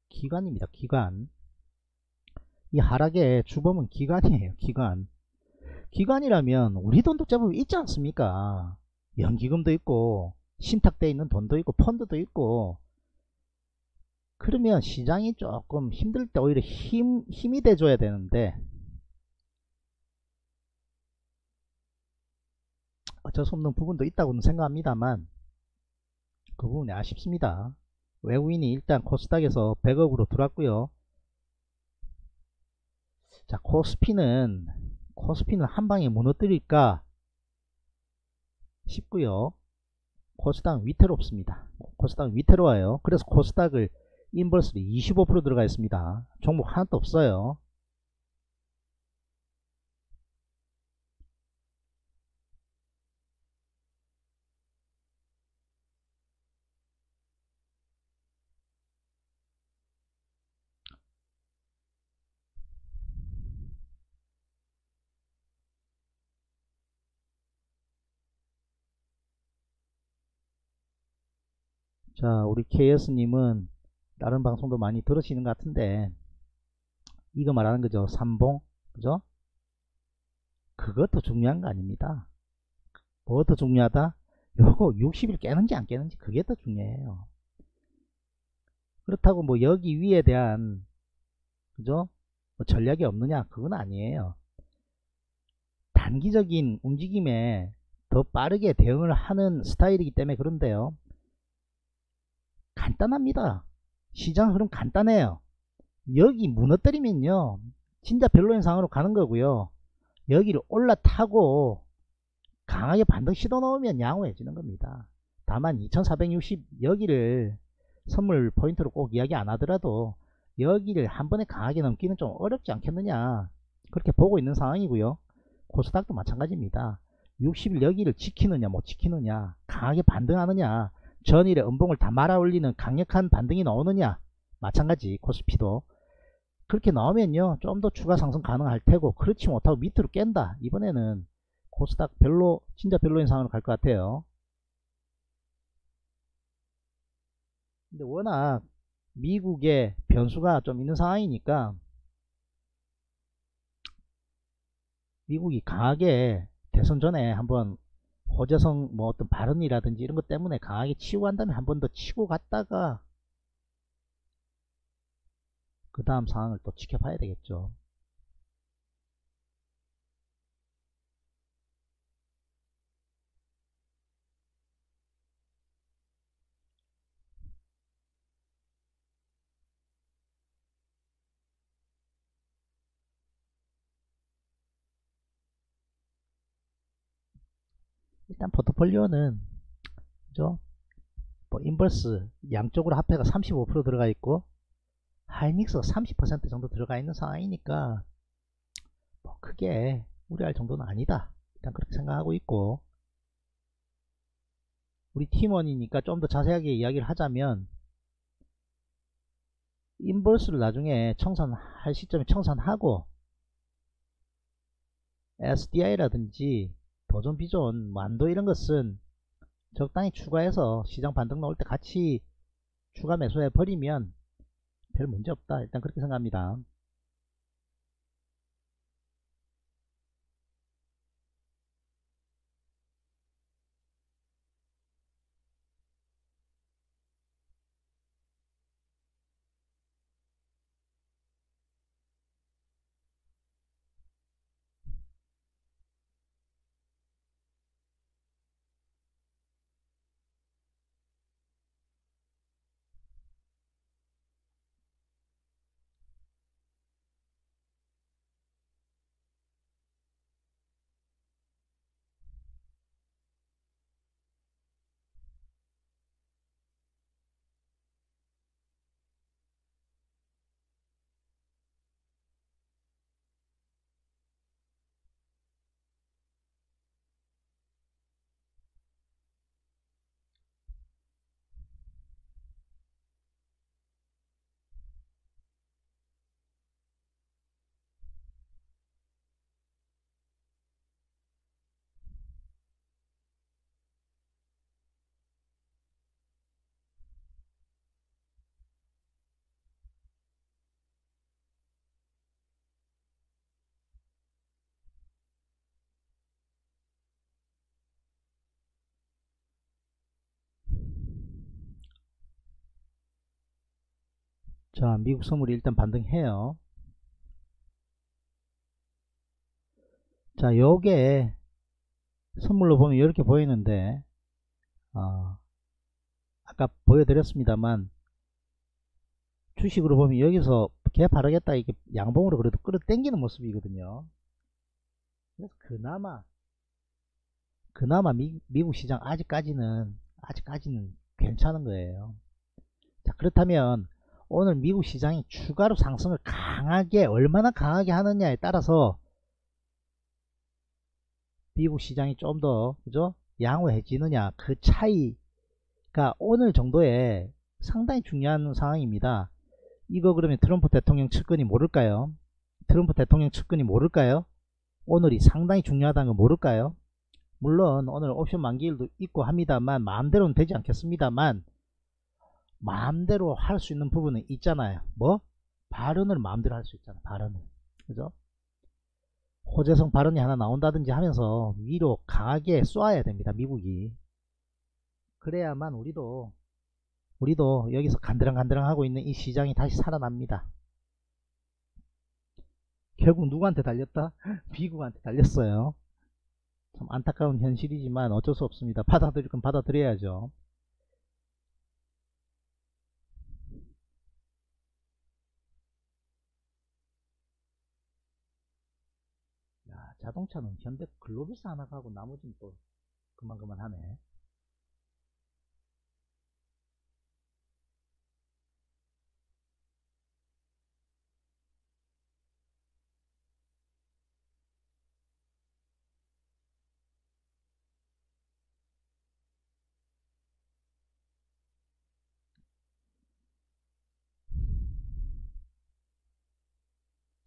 기관입니다. 기관. 이 하락의 주범은 기관이에요. 기관. 기관이라면 우리 돈도 제법 있지 않습니까? 연기금도 있고 신탁되어 있는 돈도 있고 펀드도 있고. 그러면 시장이 조금 힘들 때 오히려 힘이 돼줘야 되는데 어쩔 수 없는 부분도 있다고는 생각합니다만 그 부분이 아쉽습니다. 외국인이 일단 코스닥에서 100억으로 들어왔고요. 자, 코스피는 한방에 무너뜨릴까 싶고요. 코스닥은 위태롭습니다. 코스닥은 위태로워요. 그래서 코스닥을 인버스로 25% 들어가 있습니다. 종목 하나도 없어요. 자, 우리 KS님은 다른 방송도 많이 들으시는 것 같은데 이거 말하는 거죠. 삼봉, 그죠? 그것도 중요한 거 아닙니다. 뭐 더 중요하다? 요거 60일 깨는지 안 깨는지 그게 더 중요해요. 그렇다고 뭐 여기 위에 대한, 그죠? 뭐 전략이 없느냐? 그건 아니에요. 단기적인 움직임에 더 빠르게 대응을 하는 스타일이기 때문에 그런데요. 간단합니다. 시장 흐름 간단해요. 여기 무너뜨리면요 진짜 별로인 상황으로 가는 거고요. 여기를 올라타고 강하게 반등 시도 넣으면 양호해지는 겁니다. 다만 2460 여기를 선물 포인트로 꼭 이야기 안 하더라도 여기를 한 번에 강하게 넘기는 좀 어렵지 않겠느냐 그렇게 보고 있는 상황이고요. 코스닥도 마찬가지입니다. 60일 여기를 지키느냐 못 지키느냐, 강하게 반등하느냐, 전일의 음봉을 다 말아올리는 강력한 반등이 나오느냐, 마찬가지. 코스피도 그렇게 나오면요 좀 더 추가 상승 가능할 테고, 그렇지 못하고 밑으로 깬다, 이번에는 코스닥 별로, 진짜 별로인 상황으로 갈 것 같아요. 근데 워낙 미국의 변수가 좀 있는 상황이니까 미국이 강하게 대선 전에 한번 호재성 뭐 어떤 발언이라든지 이런 것 때문에 강하게 치고 한 다음에 한 번 더 치고 갔다가 그 다음 상황을 또 지켜봐야 되겠죠. 일단 포트폴리오는, 그죠? 뭐 인버스 양쪽으로 합해가 35% 들어가 있고 하이닉스가 30% 정도 들어가 있는 상황이니까 뭐 크게 우려할 정도는 아니다, 일단 그렇게 생각하고 있고, 우리 팀원이니까 좀 더 자세하게 이야기를 하자면 인버스를 나중에 청산할 시점에 청산하고 SDI라든지 도전, 비존, 만도 이런 것은 적당히 추가해서 시장 반등 나올 때 같이 추가 매수해 버리면 별 문제 없다, 일단 그렇게 생각합니다. 자, 미국 선물이 일단 반등해요. 자, 요게 선물로 보면 이렇게 보이는데, 아까 보여드렸습니다만, 주식으로 보면 여기서 개파르겠다, 이렇게 양봉으로 그래도 끌어당기는 모습이거든요. 그래서 그나마 미국 시장 아직까지는 괜찮은 거예요. 자, 그렇다면 오늘 미국 시장이 추가로 상승을 강하게, 얼마나 강하게 하느냐에 따라서 미국 시장이 좀 더, 그죠? 양호해지느냐, 그 차이가 오늘 정도에 상당히 중요한 상황입니다. 이거 그러면 트럼프 대통령 측근이 모를까요? 오늘이 상당히 중요하다는 거 모를까요? 물론 오늘 옵션 만기일도 있고 합니다만, 마음대로는 되지 않겠습니다만, 마음대로 할 수 있는 부분은 있잖아요. 뭐? 발언을 마음대로 할 수 있잖아요. 발언을. 그죠? 호재성 발언이 하나 나온다든지 하면서 위로 강하게 쏴야 됩니다. 미국이. 그래야만 우리도 여기서 간드랑간드랑 하고 있는 이 시장이 다시 살아납니다. 결국 누구한테 달렸다? 미국한테 달렸어요. 참 안타까운 현실이지만 어쩔 수 없습니다. 받아들일 건 받아들여야죠. 야, 자동차는 현대 글로비스 하나 가고 나머지는 또 그만 하네.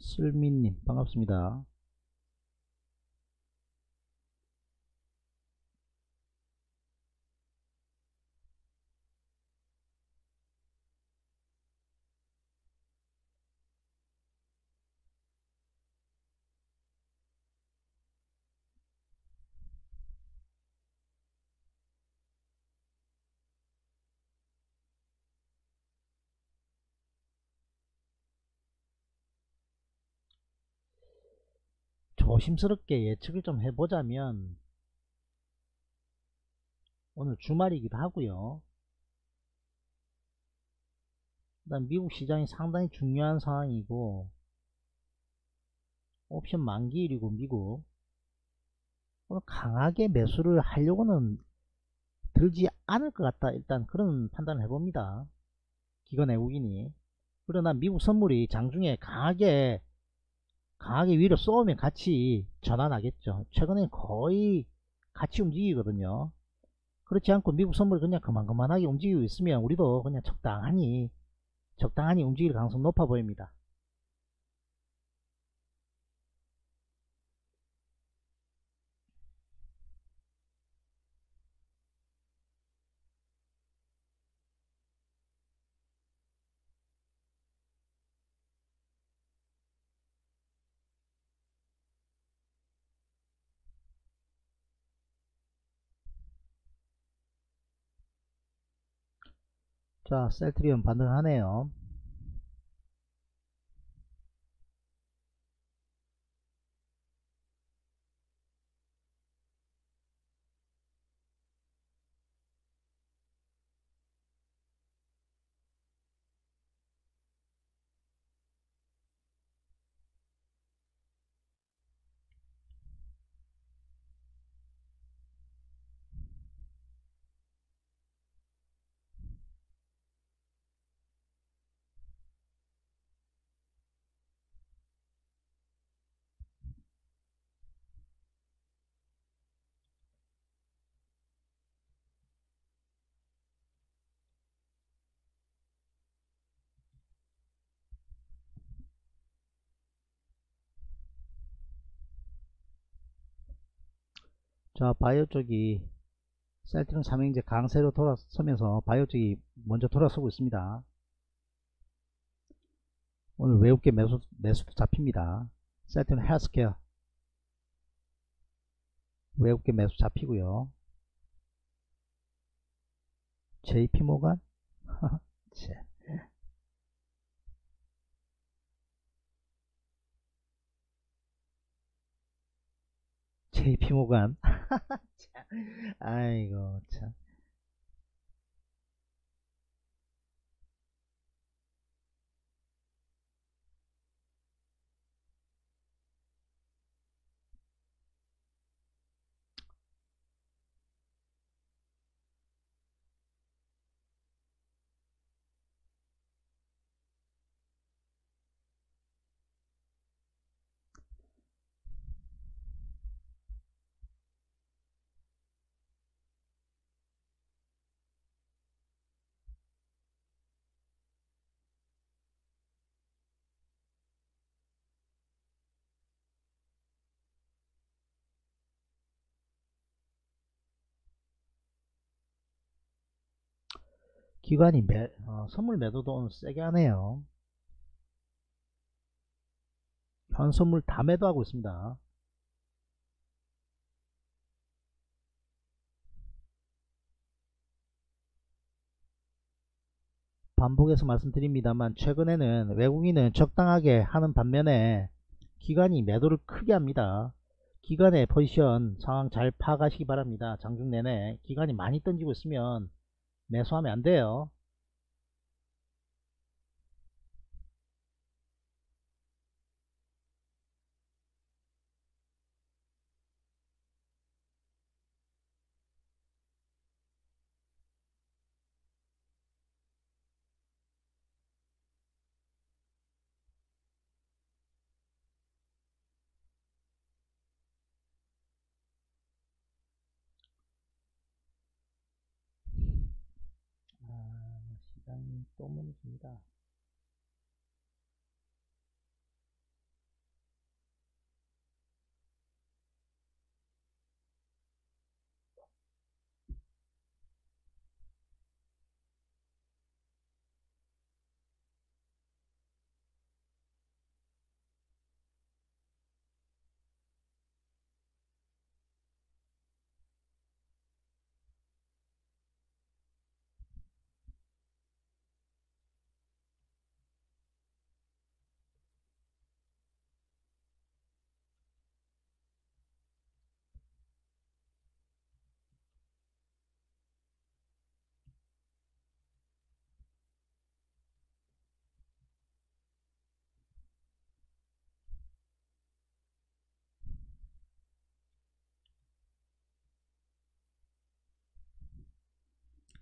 슬민님 반갑습니다. 조심스럽게 예측을 좀 해보자면, 오늘 주말이기도 하고요, 일단 미국 시장이 상당히 중요한 상황이고, 옵션 만기일이고, 미국 오늘 강하게 매수를 하려고는 들지 않을 것 같다, 일단 그런 판단을 해봅니다. 기관 외국인이. 그러나 미국 선물이 장중에 강하게 위로 쏘면 같이 전환하겠죠. 최근에 거의 같이 움직이거든요. 그렇지 않고 미국 선물이 그냥 그만하게 움직이고 있으면 우리도 그냥 적당히 움직일 가능성이 높아 보입니다. 자, 셀트리온 반등하네요. 자, 바이오 쪽이 셀트리온 삼형제 강세로 돌아서면서 바이오 쪽이 먼저 돌아서고 있습니다. 오늘 외국계 매수도 잡힙니다. 셀트리온 헬스케어 외국계 매수 잡히고요. JP 모간 JP 모간. 아이고 참. 기관이 선물 매도도 오늘 세게 하네요. 현선물 다 매도하고 있습니다. 반복해서 말씀드립니다만 최근에는 외국인은 적당하게 하는 반면에 기관이 매도를 크게 합니다. 기관의 포지션 상황 잘 파악하시기 바랍니다. 장중 내내 기관이 많이 던지고 있으면 매수하면 안 돼요. 또 무너집니다.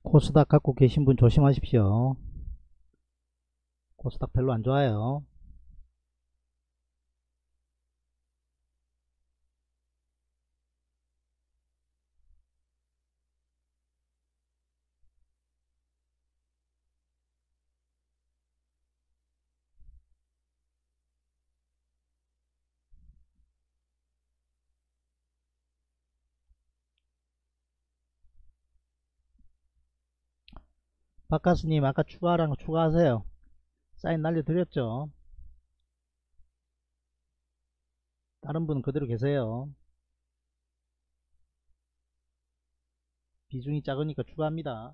코스닥 갖고 계신 분 조심하십시오. 코스닥 별로 안 좋아요. 박카스님 아까 추가하라는 거 추가하세요. 사인 날려드렸죠. 다른 분 그대로 계세요. 비중이 작으니까 추가합니다.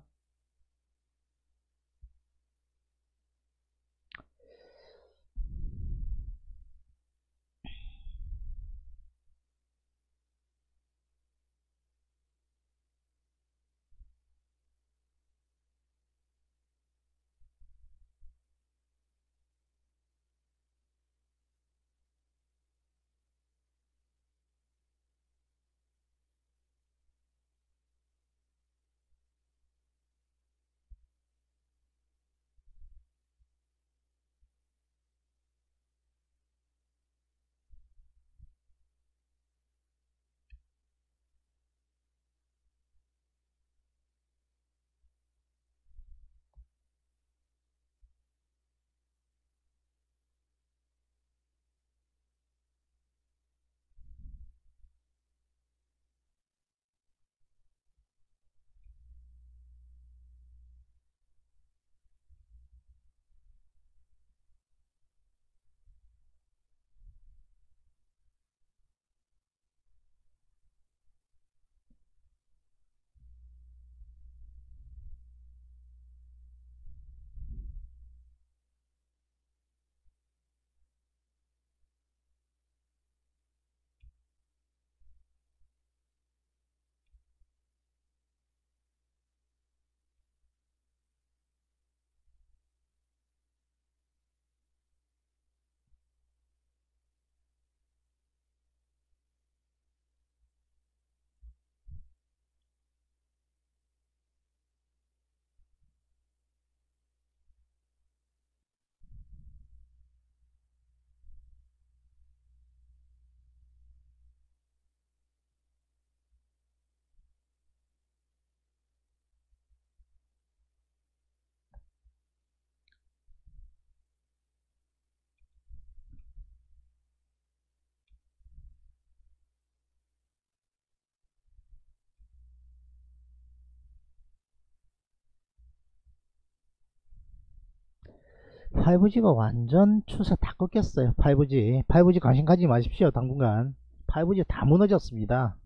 5G가 완전 추세 다 꺾였어요. 5G 관심 가지 마십시오. 당분간 5G 다 무너졌습니다.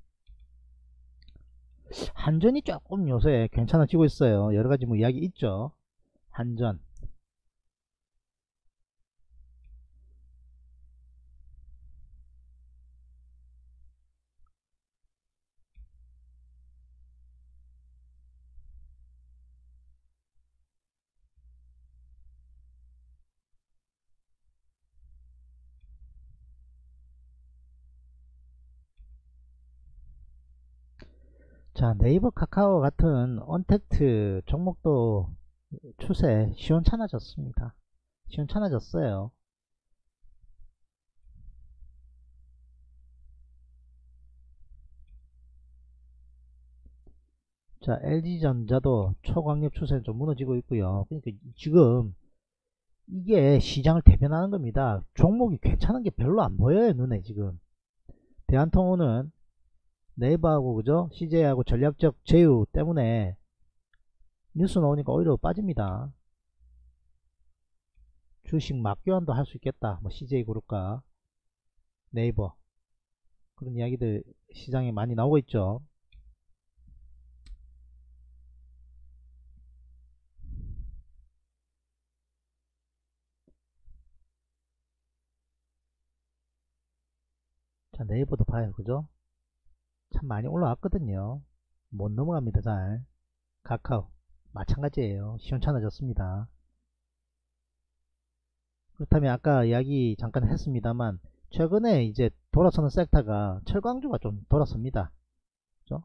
한전이 조금 요새 괜찮아지고 있어요. 여러가지 뭐 이야기 있죠. 한전 자, 네이버 카카오 같은 언택트 종목도 추세 시원찮아졌습니다. 시원찮아졌어요. 자, LG전자도 초강력 추세는 좀 무너지고 있고요. 그러니까 지금 이게 시장을 대변하는 겁니다. 종목이 괜찮은 게 별로 안 보여요, 눈에 지금. 대한통운은 네이버하고 그죠? CJ하고 전략적 제휴 때문에 뉴스 나오니까 오히려 빠집니다. 주식 맞교환도 할 수 있겠다. 뭐 CJ그룹과 네이버 그런 이야기들 시장에 많이 나오고 있죠. 자, 네이버도 봐요. 그죠? 참 많이 올라왔거든요. 못 넘어갑니다. 잘. 카카오 마찬가지예요. 시원찮아졌습니다. 그렇다면 아까 이야기 잠깐 했습니다만 최근에 이제 돌아서는 섹터가 철강주가 좀 돌아섭니다. 그죠?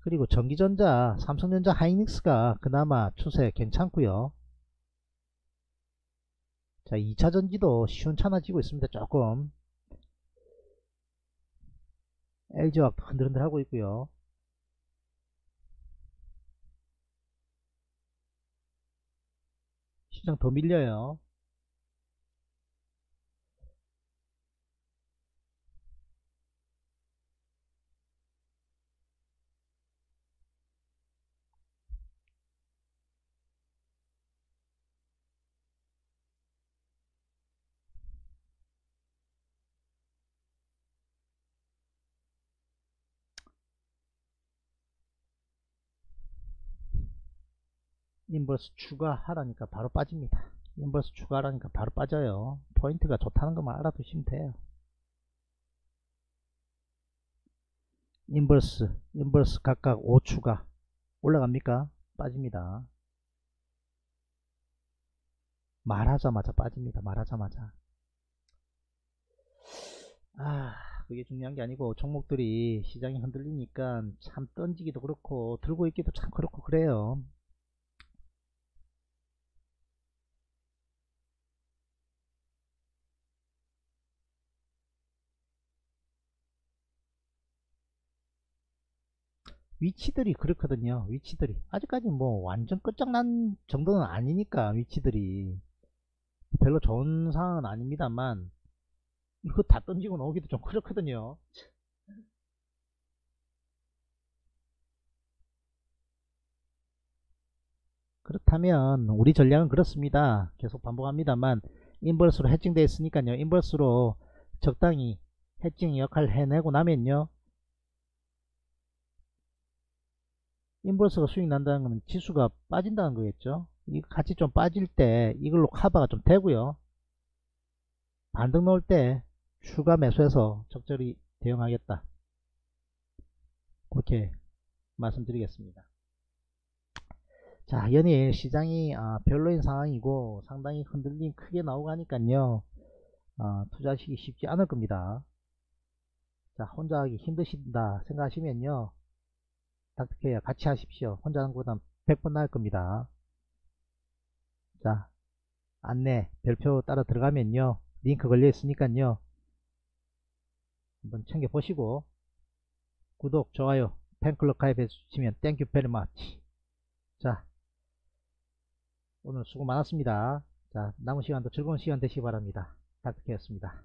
그리고 전기전자, 삼성전자, 하이닉스가 그나마 추세 괜찮고요. 자, 2차전지도 시원찮아지고 있습니다. 조금 LG와 흔들흔들 하고 있고요. 시장 더 밀려요. 인버스 추가하라니까 바로 빠집니다. 인버스 추가하라니까 바로 빠져요. 포인트가 좋다는 것만 알아두시면 돼요. 인버스 각각 5추가 올라갑니까? 빠집니다. 말하자마자 빠집니다. 말하자마자. 그게 중요한 게 아니고 종목들이 시장이 흔들리니까 참 던지기도 그렇고 들고 있기도 참 그렇고 그래요. 위치들이 그렇거든요. 위치들이 아직까지 뭐 완전 끝장난 정도는 아니니까 위치들이 별로 좋은 상황은 아닙니다만 이거 다 던지고 나오기도 좀 그렇거든요. 그렇다면 우리 전략은 그렇습니다. 계속 반복합니다만 인버스로 해칭되어 있으니까요. 인버스로 적당히 해칭 역할을 해내고 나면요. 인버스가 수익 난다는 건 지수가 빠진다는 거겠죠. 이거 같이 좀 빠질 때 이걸로 커버가 좀 되고요. 반등 나올 때 추가 매수해서 적절히 대응하겠다. 그렇게 말씀드리겠습니다. 자, 연일 시장이 별로인 상황이고 상당히 흔들림 크게 나오고 하니까요. 투자하시기 쉽지 않을 겁니다. 자, 혼자 하기 힘드신다 생각하시면요. 닥터케이와 같이 하십시오. 혼자 하는 것보다 100번 나을 겁니다. 자, 안내 별표 따라 들어가면요. 링크 걸려 있으니까요. 한번 챙겨 보시고 구독, 좋아요, 팬클럽 가입해 주시면 땡큐 베리 마치. 자, 오늘 수고 많았습니다. 자, 남은 시간도 즐거운 시간 되시기 바랍니다. 닥터케이였습니다.